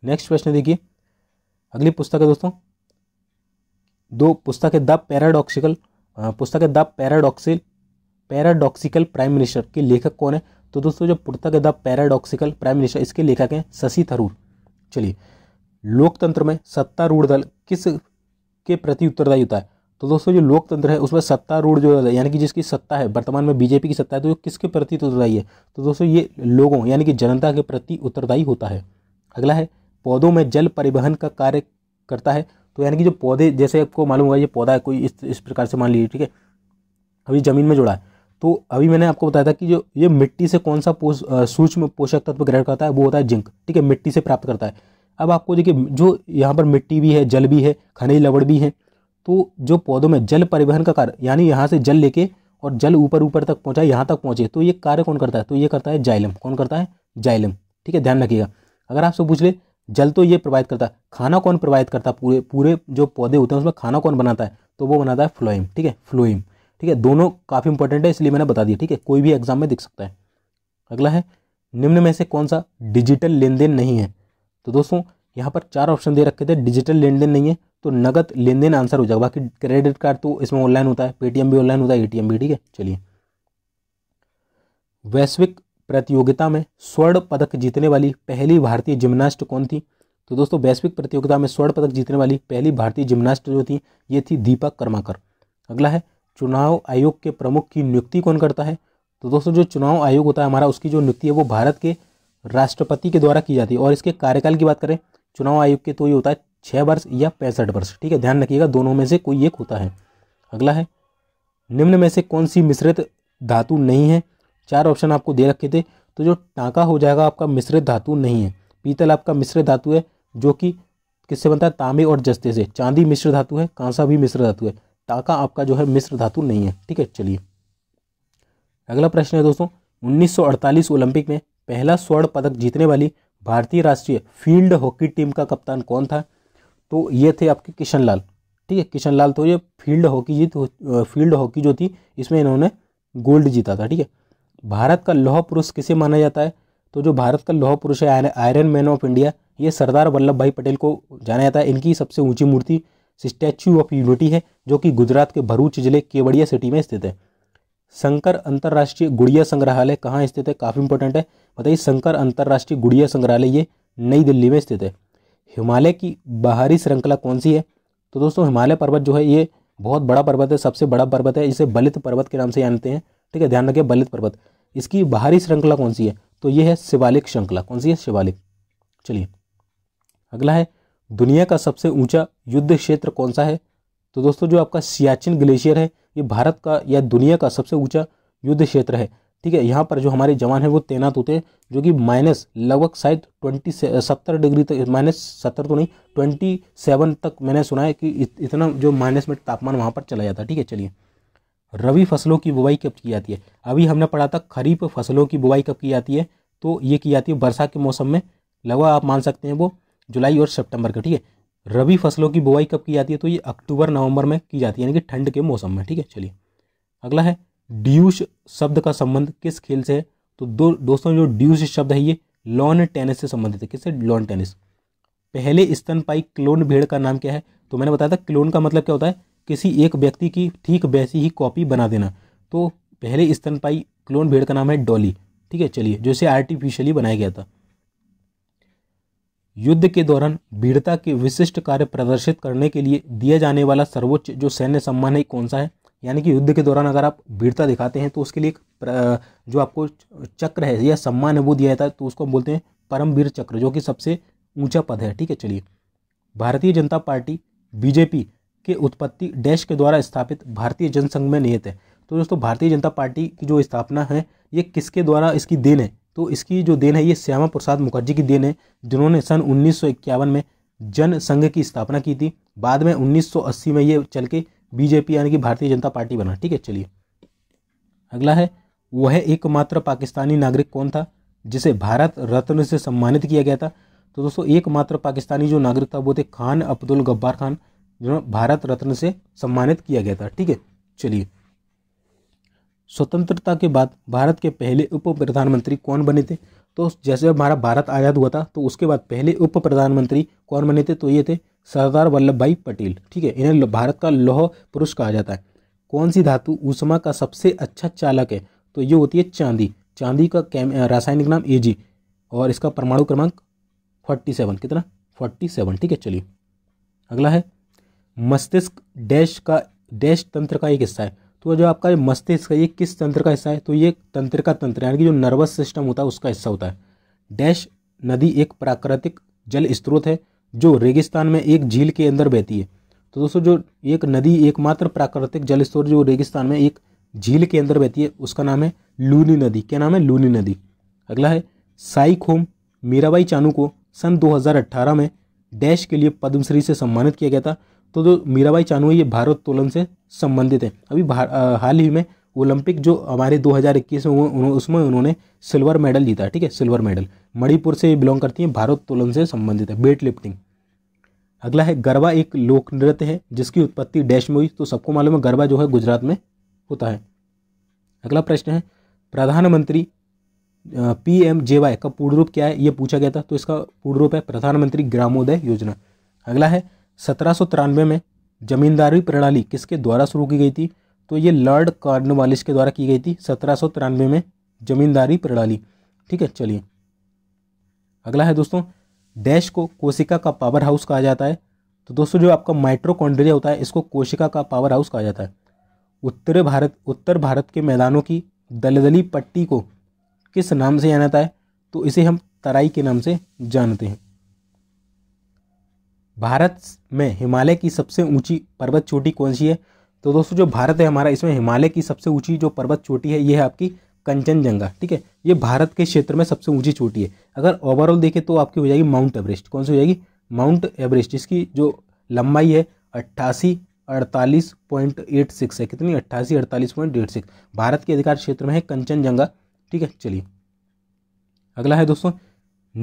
नेक्स्ट प्रश्न देखिए, अगली पुस्तक है दोस्तों, दो पुस्तक है द पैराडॉक्सिकल पुस्तक है the paradoxical paradoxical prime minister के लेखक कौन है? तो दोस्तों जो पुस्तक है द पैराडॉक्सिकल प्राइम मिनिस्टर इसके लेखक हैं शशि थरूर। चलिए, लोकतंत्र में सत्तारूढ़ दल किस के प्रति उत्तरदायी होता है? तो दोस्तों जो लोकतंत्र है उसमें सत्तारूढ़ जो है यानी कि जिसकी सत्ता है वर्तमान में बीजेपी की सत्ता है, तो किसके प्रति उत्तरदायी है? तो दोस्तों ये लोगों यानी कि जनता के प्रति उत्तरदायी होता है। अगला है, पौधों में जल परिवहन का कार्य करता है। तो यानी कि जो पौधे, जैसे आपको मालूम होगा ये पौधा है कोई, इस इस प्रकार से मान लीजिए। ठीक है, अभी ज़मीन में जुड़ा है, तो अभी मैंने आपको बताया था कि जो ये मिट्टी से कौन सा पोष सूक्ष्म पोषक तत्व ग्रहण करता है? वो होता है जिंक। ठीक है, मिट्टी से प्राप्त करता है। अब आपको देखिए जो यहाँ पर मिट्टी भी है, जल भी है, खनिज लवण भी है, तो जो पौधों में जल परिवहन का कार्य यानी यहाँ से जल लेके और जल ऊपर ऊपर तक पहुँचा, यहाँ तक पहुँचे, तो ये कार्य कौन करता है? तो ये करता है जाइलम। कौन करता है? जाइलम। ठीक है, ध्यान रखिएगा। अगर आपसे पूछ ले जल तो ये प्रोवाइड करता है, खाना कौन प्रोवाइड करता है? पूरे पूरे जो पौधे होते हैं उसमें खाना कौन बनाता है? तो वो बनाता है फ्लोएम। ठीक है, फ्लोएम। ठीक है, दोनों काफ़ी इंपॉर्टेंट है, इसलिए मैंने बता दिया। ठीक है, कोई भी एग्जाम में दिख सकता है। अगला है, निम्न में से कौन सा डिजिटल लेन देन नहीं है? तो दोस्तों यहाँ पर चार ऑप्शन दे रखे थे। डिजिटल लेन देन नहीं है तो नगद लेन देन आंसर हो जाएगा। बाकी क्रेडिट कार्ड तो इसमें ऑनलाइन होता है, पेटीएम भी ऑनलाइन होता है, एटीएम भी। ठीक है, चलिए। वैश्विक प्रतियोगिता में स्वर्ण पदक जीतने वाली पहली भारतीय जिम्नास्ट कौन थी? तो दोस्तों वैश्विक प्रतियोगिता में स्वर्ण पदक जीतने वाली पहली भारतीय जिम्नास्ट जो थी ये थी दीपा कर्माकर। अगला है, चुनाव आयोग के प्रमुख की नियुक्ति कौन करता है? तो दोस्तों जो चुनाव आयोग होता है हमारा, उसकी जो नियुक्ति है वो भारत के राष्ट्रपति के द्वारा की जाती है। और इसके कार्यकाल की बात करें चुनाव आयोग के, तो ये होता है छः वर्ष या पैंसठ वर्ष। ठीक है, ध्यान रखिएगा, दोनों में से कोई एक होता है। अगला है, निम्न में से कौन सी मिश्रित धातु नहीं है? चार ऑप्शन आपको दे रखे थे। तो जो टाँका हो जाएगा आपका मिश्रित धातु नहीं है। पीतल आपका मिश्रित धातु है जो कि किससे बनता है? तांबे और जस्ते से। चांदी मिश्र धातु है, कांसा भी मिश्र धातु है। टाँका आपका जो है मिश्र धातु नहीं है। ठीक है, चलिए। अगला प्रश्न है दोस्तों, उन्नीस सौ अड़तालीस ओलंपिक में पहला स्वर्ण पदक जीतने वाली भारतीय राष्ट्रीय फील्ड हॉकी टीम का कप्तान कौन था? तो ये थे आपके किशन लाल। ठीक है, किशन लाल। तो ये फील्ड हॉकी जीत फील्ड हॉकी जो थी इसमें इन्होंने गोल्ड जीता था। ठीक है, भारत का लौह पुरुष किसे माना जाता है? तो जो भारत का लौह पुरुष है, आयरन मैन ऑफ इंडिया, ये सरदार वल्लभ भाई पटेल को जाना जाता है। इनकी सबसे ऊंची मूर्ति स्टैच्यू ऑफ यूनिटी है जो कि गुजरात के भरूच जिले केवड़िया सिटी में स्थित है। शंकर अंतर्राष्ट्रीय गुड़िया संग्रहालय कहाँ स्थित है? काफ़ी इंपॉर्टेंट है, बताइए। शंकर अंतर्राष्ट्रीय गुड़िया संग्रहालय ये नई दिल्ली में स्थित है। हिमालय की बाहरी श्रृंखला कौन सी है? तो दोस्तों हिमालय पर्वत जो है ये बहुत बड़ा पर्वत है, सबसे बड़ा पर्वत है, इसे बलित पर्वत के नाम से जानते हैं। ठीक है, ध्यान रखिए, बलित पर्वत। इसकी बाहरी श्रृंखला कौन सी है? तो ये है शिवालिक श्रृंखला। कौन सी है? शिवालिक। चलिए, अगला है, दुनिया का सबसे ऊंचा युद्ध क्षेत्र कौन सा है? तो दोस्तों जो आपका सियाचिन ग्लेशियर है ये भारत का या दुनिया का सबसे ऊंचा युद्ध क्षेत्र है। ठीक है, यहाँ पर जो हमारे जवान हैं वो तैनात होते हैं, जो कि माइनस लगभग शायद ट्वेंटी से सत्तर डिग्री तक, माइनस सत्तर तो नहीं ट्वेंटी सेवन तक मैंने सुना है कि इतना जो माइनस में तापमान वहाँ पर चला जाता है। ठीक है, चलिए। रबी फसलों की बुवाई कब की जाती है? अभी हमने पढ़ा था खरीफ फसलों की बुवाई कब की जाती है, तो ये की जाती है वर्षा के मौसम में, लगभग आप मान सकते हैं वो जुलाई और सितंबर के। ठीक है, रबी फसलों की बुवाई कब की जाती है? तो ये अक्टूबर नवंबर में की जाती है, यानी कि ठंड के मौसम में। ठीक है, चलिए। अगला है, ड्यूश शब्द का संबंध किस खेल से है? तो दो दोस्तों जो ड्यूश शब्द है ये लॉन टेनिस से संबंधित है। किससे? Lawn tennis. पहले स्तनपायी क्लोन भेड़ का नाम क्या है? तो मैंने बताया था क्लोन का मतलब क्या होता है, किसी एक व्यक्ति की ठीक वैसी ही कॉपी बना देना। तो पहले स्तनपाई क्लोन भेड़ का नाम है डॉली। ठीक है, चलिए, जो इसे आर्टिफिशियली बनाया गया था। युद्ध के दौरान वीरता के विशिष्ट कार्य प्रदर्शित करने के लिए दिया जाने वाला सर्वोच्च जो सैन्य सम्मान है कौन सा है? यानी कि युद्ध के दौरान अगर आप वीरता दिखाते हैं तो उसके लिए एक जो आपको चक्र है या सम्मान है वो दिया जाता है, तो उसको हम बोलते हैं परमवीर चक्र, जो कि सबसे ऊँचा पद है। ठीक है, चलिए। भारतीय जनता पार्टी बीजेपी के उत्पत्ति डैश के द्वारा स्थापित भारतीय जनसंघ में निहित है। तो दोस्तों भारतीय जनता पार्टी की जो स्थापना है ये किसके द्वारा इसकी देन है? तो इसकी जो देन है ये श्यामा प्रसाद मुखर्जी की देन है, जिन्होंने सन उन्नीस सौ इक्यावन में जनसंघ की स्थापना की थी। बाद में उन्नीस सौ अस्सी में ये चल के बीजेपी यानी कि भारतीय जनता पार्टी बना। ठीक है, चलिए। अगला है, वह एकमात्र पाकिस्तानी नागरिक कौन था जिसे भारत रत्न से सम्मानित किया गया था? तो दोस्तों एकमात्र पाकिस्तानी जो नागरिक था वो थे खान अब्दुल गब्बार खान, जिन्होंने भारत रत्न से सम्मानित किया गया था। ठीक है, चलिए। स्वतंत्रता के बाद भारत के पहले उप प्रधानमंत्री कौन बने थे? तो जैसे हमारा भारत आज़ाद हुआ था तो उसके बाद पहले उप प्रधानमंत्री कौन बने थे? तो ये थे सरदार वल्लभ भाई पटेल। ठीक है, इन्हें भारत का लौह पुरुष कहा जाता है। कौन सी धातु ऊष्मा का सबसे अच्छा चालक है? तो ये होती है चांदी। चांदी का रासायनिक नाम एजी और इसका परमाणु क्रमांक फोर्टी सेवन। कितना? Forty seven. ठीक है, चलिए। अगला है, मस्तिष्क डैश का डैश तंत्र का एक हिस्सा है। तो जो आपका मस्तिष्क है ये किस तंत्र का हिस्सा है? तो ये तंत्र का तंत्र यानी कि जो नर्वस सिस्टम होता है उसका हिस्सा होता है। डैश नदी एक प्राकृतिक जल स्रोत है जो रेगिस्तान में एक झील के अंदर बहती है। तो दोस्तों जो एक नदी एकमात्र प्राकृतिक जल स्रोत जो रेगिस्तान में एक झील के अंदर बहती है उसका नाम है लूनी नदी। क्या नाम है? लूनी नदी। अगला है, साइखोम मीराबाई चानू को सन दो हज़ार अट्ठारह में डैश के लिए पद्मश्री से सम्मानित किया गया था। तो जो मीराबाई चानू है ये भारोत्तोलन से संबंधित है। अभी हाल ही में ओलंपिक जो हमारे दो हज़ार इक्कीस में उन्हों, उसमें उन्होंने सिल्वर मेडल जीता, ठीक है, सिल्वर मेडल। मणिपुर से बिलोंग करती हैं, भारोत्तोलन से संबंधित है, वेट लिफ्टिंग। अगला है गरबा, एक लोक नृत्य है जिसकी उत्पत्ति डैश में हुई, तो सबको मालूम है गरबा जो है गुजरात में होता है। अगला प्रश्न है प्रधानमंत्री पी एम जे वाई का पूर्ण रूप क्या है, ये पूछा गया था, तो इसका पूर्ण रूप है प्रधानमंत्री ग्रामोदय योजना। अगला है सत्रह सौ तिरानवे में जमींदारी प्रणाली किसके द्वारा शुरू की गई थी, तो ये लॉर्ड कॉर्नवालिस के द्वारा की गई थी सत्रह सौ तिरानवे में जमींदारी प्रणाली, ठीक है। चलिए अगला है दोस्तों, डैश को कोशिका का पावर हाउस कहा जाता है, तो दोस्तों जो आपका माइट्रोकॉन्ड्रिया होता है इसको कोशिका का पावर हाउस कहा जाता है। उत्तर भारत उत्तर भारत के मैदानों की दलदली पट्टी को किस नाम से जाना जाता है, तो इसे हम तराई के नाम से जानते हैं। भारत में हिमालय की सबसे ऊंची पर्वत चोटी कौन सी है, तो दोस्तों जो भारत है हमारा, इसमें हिमालय की सबसे ऊंची जो पर्वत चोटी है ये है आपकी कंचनजंगा, ठीक है, ये भारत के क्षेत्र में सबसे ऊंची चोटी है। अगर ओवरऑल देखें तो आपकी हो जाएगी माउंट एवरेस्ट, कौन सी हो जाएगी, माउंट एवरेस्ट। इसकी जो लंबाई है अट्ठासी अड़तालीस पॉइंट एट सिक्स है, कितनी, अट्ठासी अड़तालीस पॉइंट एट सिक्स। भारत के अधिकार क्षेत्र में है कंचनजंगा, ठीक है। चलिए अगला है दोस्तों,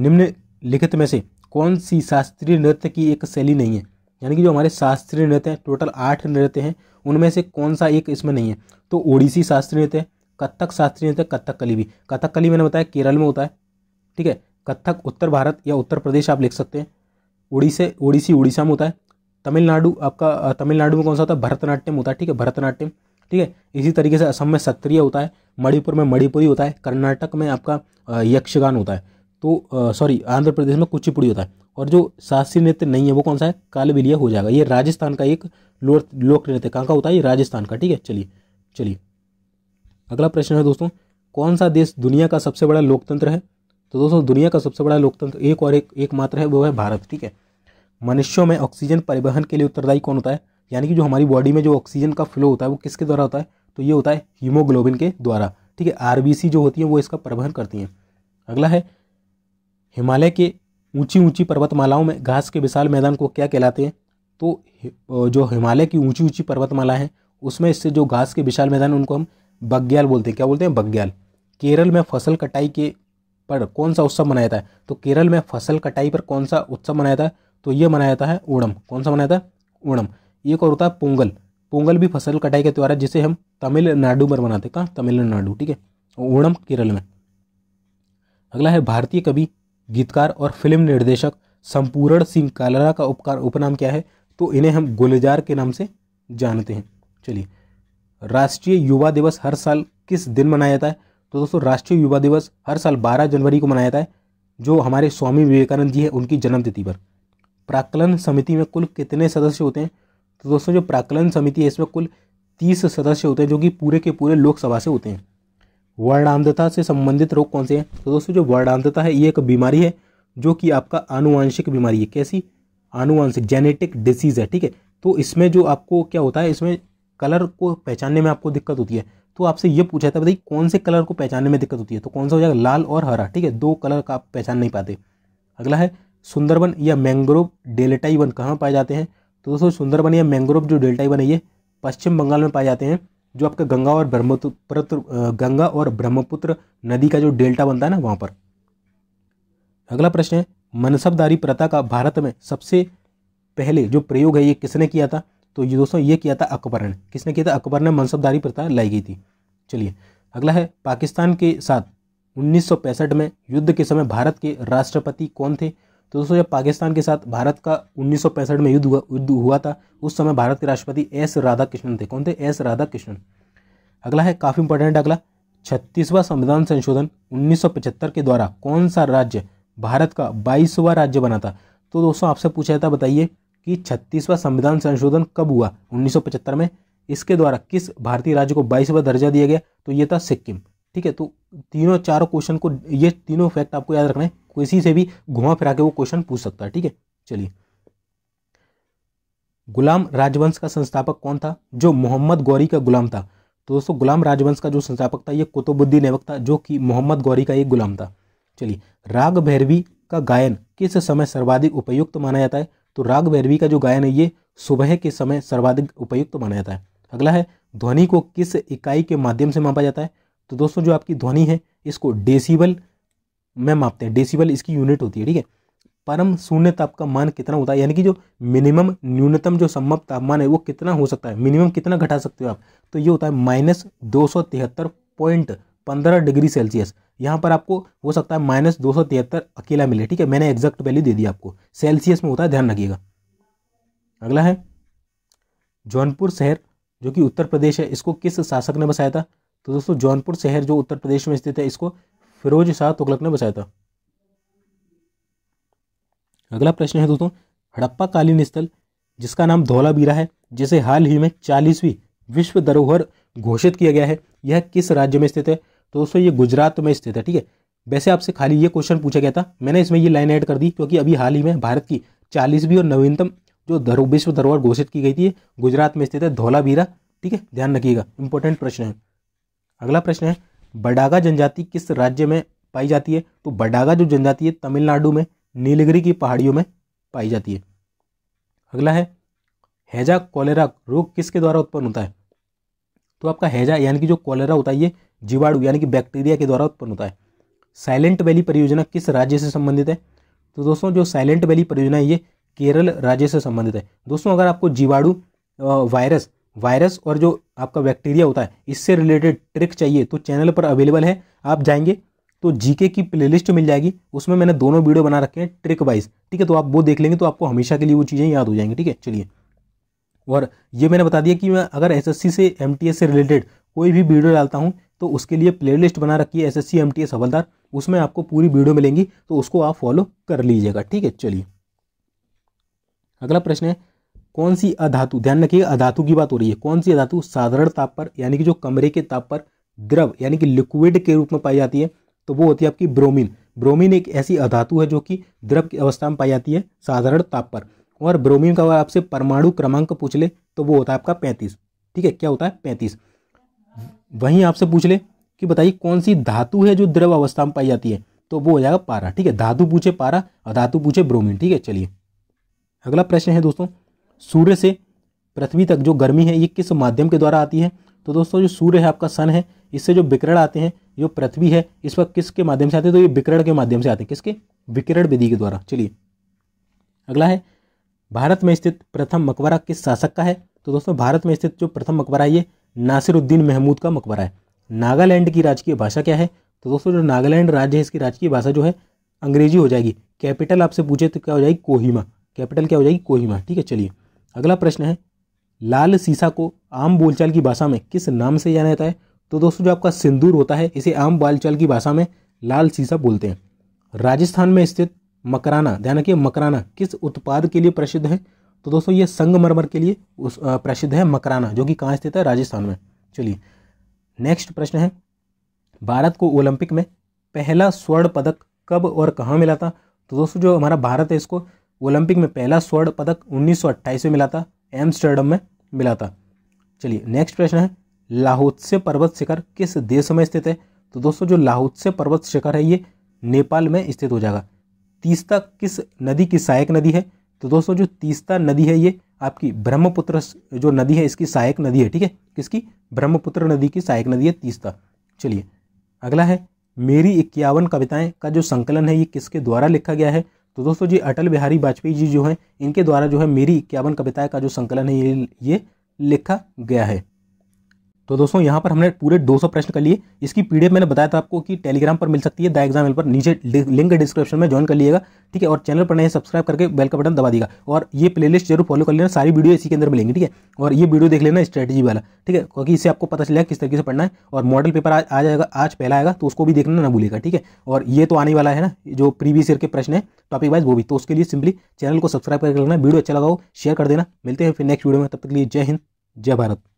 निम्नलिखित में से कौन सी शास्त्रीय नृत्य की एक शैली नहीं है, यानी कि जो हमारे शास्त्रीय नृत्य हैं, टोटल आठ नृत्य हैं, उनमें से कौन सा एक इसमें नहीं है, तो ओडिसी शास्त्रीय नृत्य, कथक शास्त्रीय नृत्य, कथकली भी, कथकली मैंने बताया केरल में होता है, ठीक है। कथक उत्तर भारत या उत्तर प्रदेश आप लिख सकते हैं। ओडिसे ओडिसी उड़ीसा में होता है। तमिलनाडु आपका तमिलनाडु में कौन सा होता है, भरतनाट्यम होता है, ठीक है, भरतनाट्यम, ठीक है। इसी तरीके से असम में सत्रिय होता है, मणिपुर में मणिपुरी होता है, कर्नाटक में आपका यक्षगान होता है, तो सॉरी आंध्र प्रदेश में कुचिपुड़ी होता है। और जो शास्त्रीय नृत्य नहीं है वो कौन सा है, कालबेलिया हो जाएगा, ये राजस्थान का एक लोक नृत्य, कहाँ का होता है ये, राजस्थान का, ठीक है। चलिए चलिए अगला प्रश्न है दोस्तों, कौन सा देश दुनिया का सबसे बड़ा लोकतंत्र है, तो दोस्तों दुनिया का सबसे बड़ा लोकतंत्र एक और एक एकमात्र है, वो है भारत, ठीक है। मनुष्यों में ऑक्सीजन परिवहन के लिए उत्तरदायी कौन होता है, यानी कि जो हमारी बॉडी में जो ऑक्सीजन का फ्लो होता है वो किसके द्वारा होता है, तो ये होता है हीमोग्लोबिन के द्वारा, ठीक है। आरबीसी जो होती है वो इसका परिवहन करती हैं। अगला है, हिमालय के ऊंची ऊंची पर्वतमालाओं में घास के विशाल मैदान को क्या कहलाते हैं, तो जो हिमालय की ऊंची ऊंची पर्वतमाला है उसमें इससे जो घास के विशाल मैदान उनको हम बग्याल बोलते हैं, क्या बोलते हैं, बग्याल। केरल में फसल कटाई के पर कौन सा उत्सव मनाया जाता है, तो केरल में फसल कटाई पर कौन सा उत्सव मनाया जाता है, तो ये मनाया जाता है ओणम, कौन सा मनाया जाता है, ओणम। एक और होता है पोंगल, पोंगल भी फसल कटाई के त्यौहार है जिसे हम तमिलनाडु पर मनाते हैं, कहाँ, तमिलनाडु, ठीक है, ओणम केरल में। अगला है, भारतीय कवि, गीतकार और फिल्म निर्देशक संपूर्ण सिंह कालरा का उपकार उपनाम क्या है, तो इन्हें हम गुलजार के नाम से जानते हैं। चलिए, राष्ट्रीय युवा दिवस हर साल किस दिन मनाया जाता है, तो दोस्तों राष्ट्रीय युवा दिवस हर साल बारह जनवरी को मनाया जाता है, जो हमारे स्वामी विवेकानंद जी हैं उनकी जन्मतिथि पर। प्राक्कलन समिति में कुल कितने सदस्य होते हैं, तो दोस्तों जो प्राक्कलन समिति है इसमें कुल तीस सदस्य होते हैं, जो कि पूरे के पूरे लोकसभा से होते हैं। वर्णांधता से संबंधित रोग कौन से हैं, तो दोस्तों जो वर्णांधता है ये एक बीमारी है जो कि आपका आनुवंशिक बीमारी है, कैसी, आनुवंशिक, जेनेटिक डिसीज़ है, ठीक है। तो इसमें जो आपको क्या होता है, इसमें कलर को पहचानने में आपको दिक्कत होती है, तो आपसे ये पूछा था बताइए कौन से कलर को पहचानने में दिक्कत होती है, तो कौन सा हो जाएगा, लाल और हरा, ठीक है, दो कलर का आप पहचान नहीं पाते। अगला है, सुंदरबन या मैंग्रोव डेल्टाई वन कहाँ पाए जाते हैं, तो दोस्तों सुंदरबन या मैंग्रोव जो डेल्टाई वन है ये पश्चिम बंगाल में पाए जाते हैं, जो आपका गंगा और ब्रह्मपुत्र गंगा और ब्रह्मपुत्र नदी का जो डेल्टा बनता है ना वहाँ पर। अगला प्रश्न है, मनसबदारी प्रथा का भारत में सबसे पहले जो प्रयोग है ये किसने किया था, तो ये दोस्तों ये किया था अकबर ने, किसने किया था, अकबर ने मनसबदारी प्रथा लाई गई थी। चलिए अगला है, पाकिस्तान के साथ उन्नीस सौ पैंसठ में युद्ध के समय भारत के राष्ट्रपति कौन थे, तो दोस्तों जब पाकिस्तान के साथ भारत का उन्नीस सौ पैंसठ में युद्ध हुआ युद्ध हुआ था उस समय भारत के राष्ट्रपति एस राधाकृष्णन थे, कौन थे, एस राधाकृष्णन। अगला है, काफ़ी इंपॉर्टेंट, अगला छत्तीसवां संविधान संशोधन उन्नीस सौ पचहत्तर के द्वारा कौन सा राज्य भारत का बाईसवां राज्य बना था, तो दोस्तों आपसे पूछा था बताइए कि छत्तीसवां संविधान संशोधन कब हुआ, उन्नीस सौ पचहत्तर में, इसके द्वारा किस भारतीय राज्य को बाईसवां दर्जा दिया गया, तो ये था सिक्किम, ठीक है। तो तीनों चारों क्वेश्चन को, ये तीनों फैक्ट आपको याद रखना है, किसी से भी घुमा फिरा के वो क्वेश्चन पूछ सकता है, ठीक है। चलिए, गुलाम राजवंश का संस्थापक कौन था, जो मोहम्मद गौरी का गुलाम था, तो दोस्तों गुलाम राजवंश का जो संस्थापक था ये कुतुबुद्दीन ऐबक था, जो कि मोहम्मद गौरी का एक गुलाम था। चलिए, राग भैरवी का गायन किस समय सर्वाधिक उपयुक्त माना जाता है, तो राग भैरवी का जो गायन है ये सुबह के समय सर्वाधिक उपयुक्त माना जाता है। अगला है, ध्वनि को किस इकाई के माध्यम से मापा जाता है? तो दोस्तों जो आपकी ध्वनि है इसको डेसिबल में मापते हैं, डेसिबल इसकी यूनिट होती है, ठीक है। परम शून्य ताप का मान कितना होता है, यानी कि जो मिनिमम न्यूनतम जो सम्भव तापमान है वो कितना हो सकता है, मिनिमम कितना घटा सकते हो आप, तो ये होता है माइनस दो सौ तिहत्तर पॉइंट पंद्रह डिग्री सेल्सियस। यहाँ पर आपको हो सकता है माइनस दो सौ तिहत्तर अकेला मिले, ठीक है, मैंने एग्जैक्ट वैल्यू दे दी आपको, सेल्सियस में होता है, ध्यान रखिएगा। अगला है जौनपुर शहर जो कि उत्तर प्रदेश है, इसको किस शासक ने बसाया था? तो दोस्तों जौनपुर शहर जो उत्तर प्रदेश में स्थित है इसको फिरोज शाह तुगलक ने बसाया था। अगला प्रश्न है दोस्तों हड़प्पा कालीन स्थल जिसका नाम धोला बीरा है, जिसे हाल ही में चालीसवीं विश्व धरोहर घोषित किया गया है, यह किस राज्य में स्थित है? तो दोस्तों ये गुजरात में स्थित है, ठीक है। वैसे आपसे खाली ये क्वेश्चन पूछा गया था, मैंने इसमें ये लाइन ऐड कर दी क्योंकि अभी हाल ही में भारत की चालीसवीं और नवीनतम जो धरो विश्व धरोहर घोषित की गई थी गुजरात में स्थित है, धोला बीरा, ठीक है, ध्यान रखिएगा, इंपॉर्टेंट प्रश्न है। अगला प्रश्न है बडागा जनजाति किस राज्य में पाई जाती है? तो बडागा जो जनजाति है तमिलनाडु में नीलगिरी की पहाड़ियों में पाई जाती है। अगला है हैजा कॉलेरा रोग किसके द्वारा उत्पन्न होता है? तो आपका हैजा यानी कि जो कॉलेरा होता है ये जीवाणु यानी कि बैक्टीरिया के द्वारा उत्पन्न होता है। साइलेंट वैली परियोजना किस राज्य से संबंधित है? तो दोस्तों जो साइलेंट वैली परियोजना है ये केरल राज्य से संबंधित है। दोस्तों अगर आपको जीवाणु वायरस वायरस और जो आपका बैक्टीरिया होता है इससे रिलेटेड ट्रिक चाहिए तो चैनल पर अवेलेबल है, आप जाएंगे तो जीके की प्लेलिस्ट मिल जाएगी, उसमें मैंने दोनों वीडियो बना रखे हैं ट्रिक वाइज, ठीक है, तो आप वो देख लेंगे तो आपको हमेशा के लिए वो चीज़ें याद हो जाएंगी, ठीक है। चलिए, और ये मैंने बता दिया कि मैं अगर एसएससी से एमटीएस से रिलेटेड कोई भी वीडियो डालता हूँ तो उसके लिए प्लेलिस्ट बना रखी है एसएससी एमटीएस हवलदार, उसमें आपको पूरी वीडियो मिलेंगी तो उसको आप फॉलो कर लीजिएगा, ठीक है। चलिए, अगला प्रश्न है कौन सी अधातु, ध्यान रखिएगा अधातु की बात हो रही है, कौन सी अधातु साधारण ताप पर यानी कि जो कमरे के ताप पर द्रव यानी कि लिक्विड के रूप में पाई जाती है? तो वो होती है आपकी ब्रोमीन। ब्रोमीन एक ऐसी अधातु है जो कि द्रव की अवस्था में पाई जाती है साधारण ताप पर, और ब्रोमीन का आपसे परमाणु क्रमांक पूछ ले तो वो होता है आपका पैंतीस, ठीक है, क्या होता है पैंतीस। वहीं आपसे पूछ ले कि बताइए कौन सी धातु है जो द्रव अवस्था में पाई जाती है, तो वो हो जाएगा पारा, ठीक है, धातु पूछे पारा, अधातु पूछे ब्रोमीन, ठीक है। चलिए, अगला प्रश्न है दोस्तों सूर्य से पृथ्वी तक जो गर्मी है ये किस माध्यम के द्वारा आती है? तो दोस्तों जो सूर्य है आपका सन है, इससे जो विकिरण आते हैं, जो पृथ्वी है इस पर किसके माध्यम से आते हैं? तो ये विकिरण के माध्यम से आते हैं, किसके? विकिरण विधि के द्वारा। चलिए, अगला है भारत में स्थित प्रथम मकबरा किस शासक का है? तो दोस्तों भारत में स्थित जो प्रथम मकबरा है ये नासिरुद्दीन महमूद का मकबरा है। नागालैंड की राजकीय भाषा क्या है? तो दोस्तों जो नागालैंड राज्य है इसकी राजकीय भाषा जो है अंग्रेजी हो जाएगी। कैपिटल आपसे पूछे तो क्या हो जाएगी? कोहिमा। कैपिटल क्या हो जाएगी? कोहिमा, ठीक है। चलिए, अगला प्रश्न है लाल सीसा को आम बोलचाल की भाषा में किस नाम से जाना जाता है? तो दोस्तों जो आपका सिंदूर होता है इसे आम बोलचाल की भाषा में लाल सीसा बोलते हैं। राजस्थान में स्थित मकराना, ध्यान रखिए मकराना किस उत्पाद के लिए प्रसिद्ध है? तो दोस्तों ये संगमरमर के लिए उस प्रसिद्ध है मकराना, जो कि कहाँ स्थित है? राजस्थान में। चलिए, नेक्स्ट प्रश्न है भारत को ओलंपिक में पहला स्वर्ण पदक कब और कहाँ मिला था? तो दोस्तों जो हमारा भारत है इसको ओलंपिक में पहला स्वर्ण पदक उन्नीस सौ अट्ठाईस में मिला था, एमस्टर्डम में मिला था। चलिए, नेक्स्ट प्रश्न है लाहौत से पर्वत शिखर किस देश में स्थित है? तो दोस्तों जो लाहौत से पर्वत शिखर है ये नेपाल में स्थित हो जाएगा। तीस्ता किस नदी की सहायक नदी है? तो दोस्तों जो तीस्ता नदी है ये आपकी ब्रह्मपुत्र जो नदी है इसकी सहायक नदी है, ठीक है, किसकी? ब्रह्मपुत्र नदी की सहायक नदी है तीस्ता। चलिए, अगला है मेरी इक्यावन कविताएं का जो संकलन है ये किसके द्वारा लिखा गया है? तो दोस्तों जी अटल बिहारी वाजपेयी जी जो हैं इनके द्वारा जो है मेरी इक्यावन कविताएं का जो संकलन है ये ये लिखा गया है। तो दोस्तों यहाँ पर हमने पूरे दो सौ प्रश्न कर लिए। इसकी पीडीएफ मैंने बताया था आपको कि टेलीग्राम पर मिल सकती है, दी एग्जाम हेल्पर, नीचे लिंक डिस्क्रिप्शन में ज्वाइन कर लीजिएगा, ठीक है, और चैनल पर नए सब्सक्राइब करके बेल का बटन दबा दीजिएगा, और ये प्लेलिस्ट जरूर फॉलो कर लेना, सारी वीडियो इसी के अंदर मिलेंगी, ठीक है, और ये वीडियो देख लेना स्ट्रेटेजी वाला, ठीक है, क्योंकि इससे आपको पता चलेगा किस तरीके से पढ़ना है, और मॉडल पेपर आज आ जाएगा, आज पहला आएगा तो उसको भी देखना ना भूलिएगा, ठीक है, और ये तो आने वाला है ना जो प्रीवियस ईयर के प्रश्न है टॉपिक वाइज वो भी, तो उसके लिए सिंपली चैनल को सब्सक्राइब करके लेना, वीडियो अच्छा लगा हो शेयर कर देना। मिलते हैं फिर नेक्स्ट वीडियो में, तब तक के लिए जय हिंद जय भारत।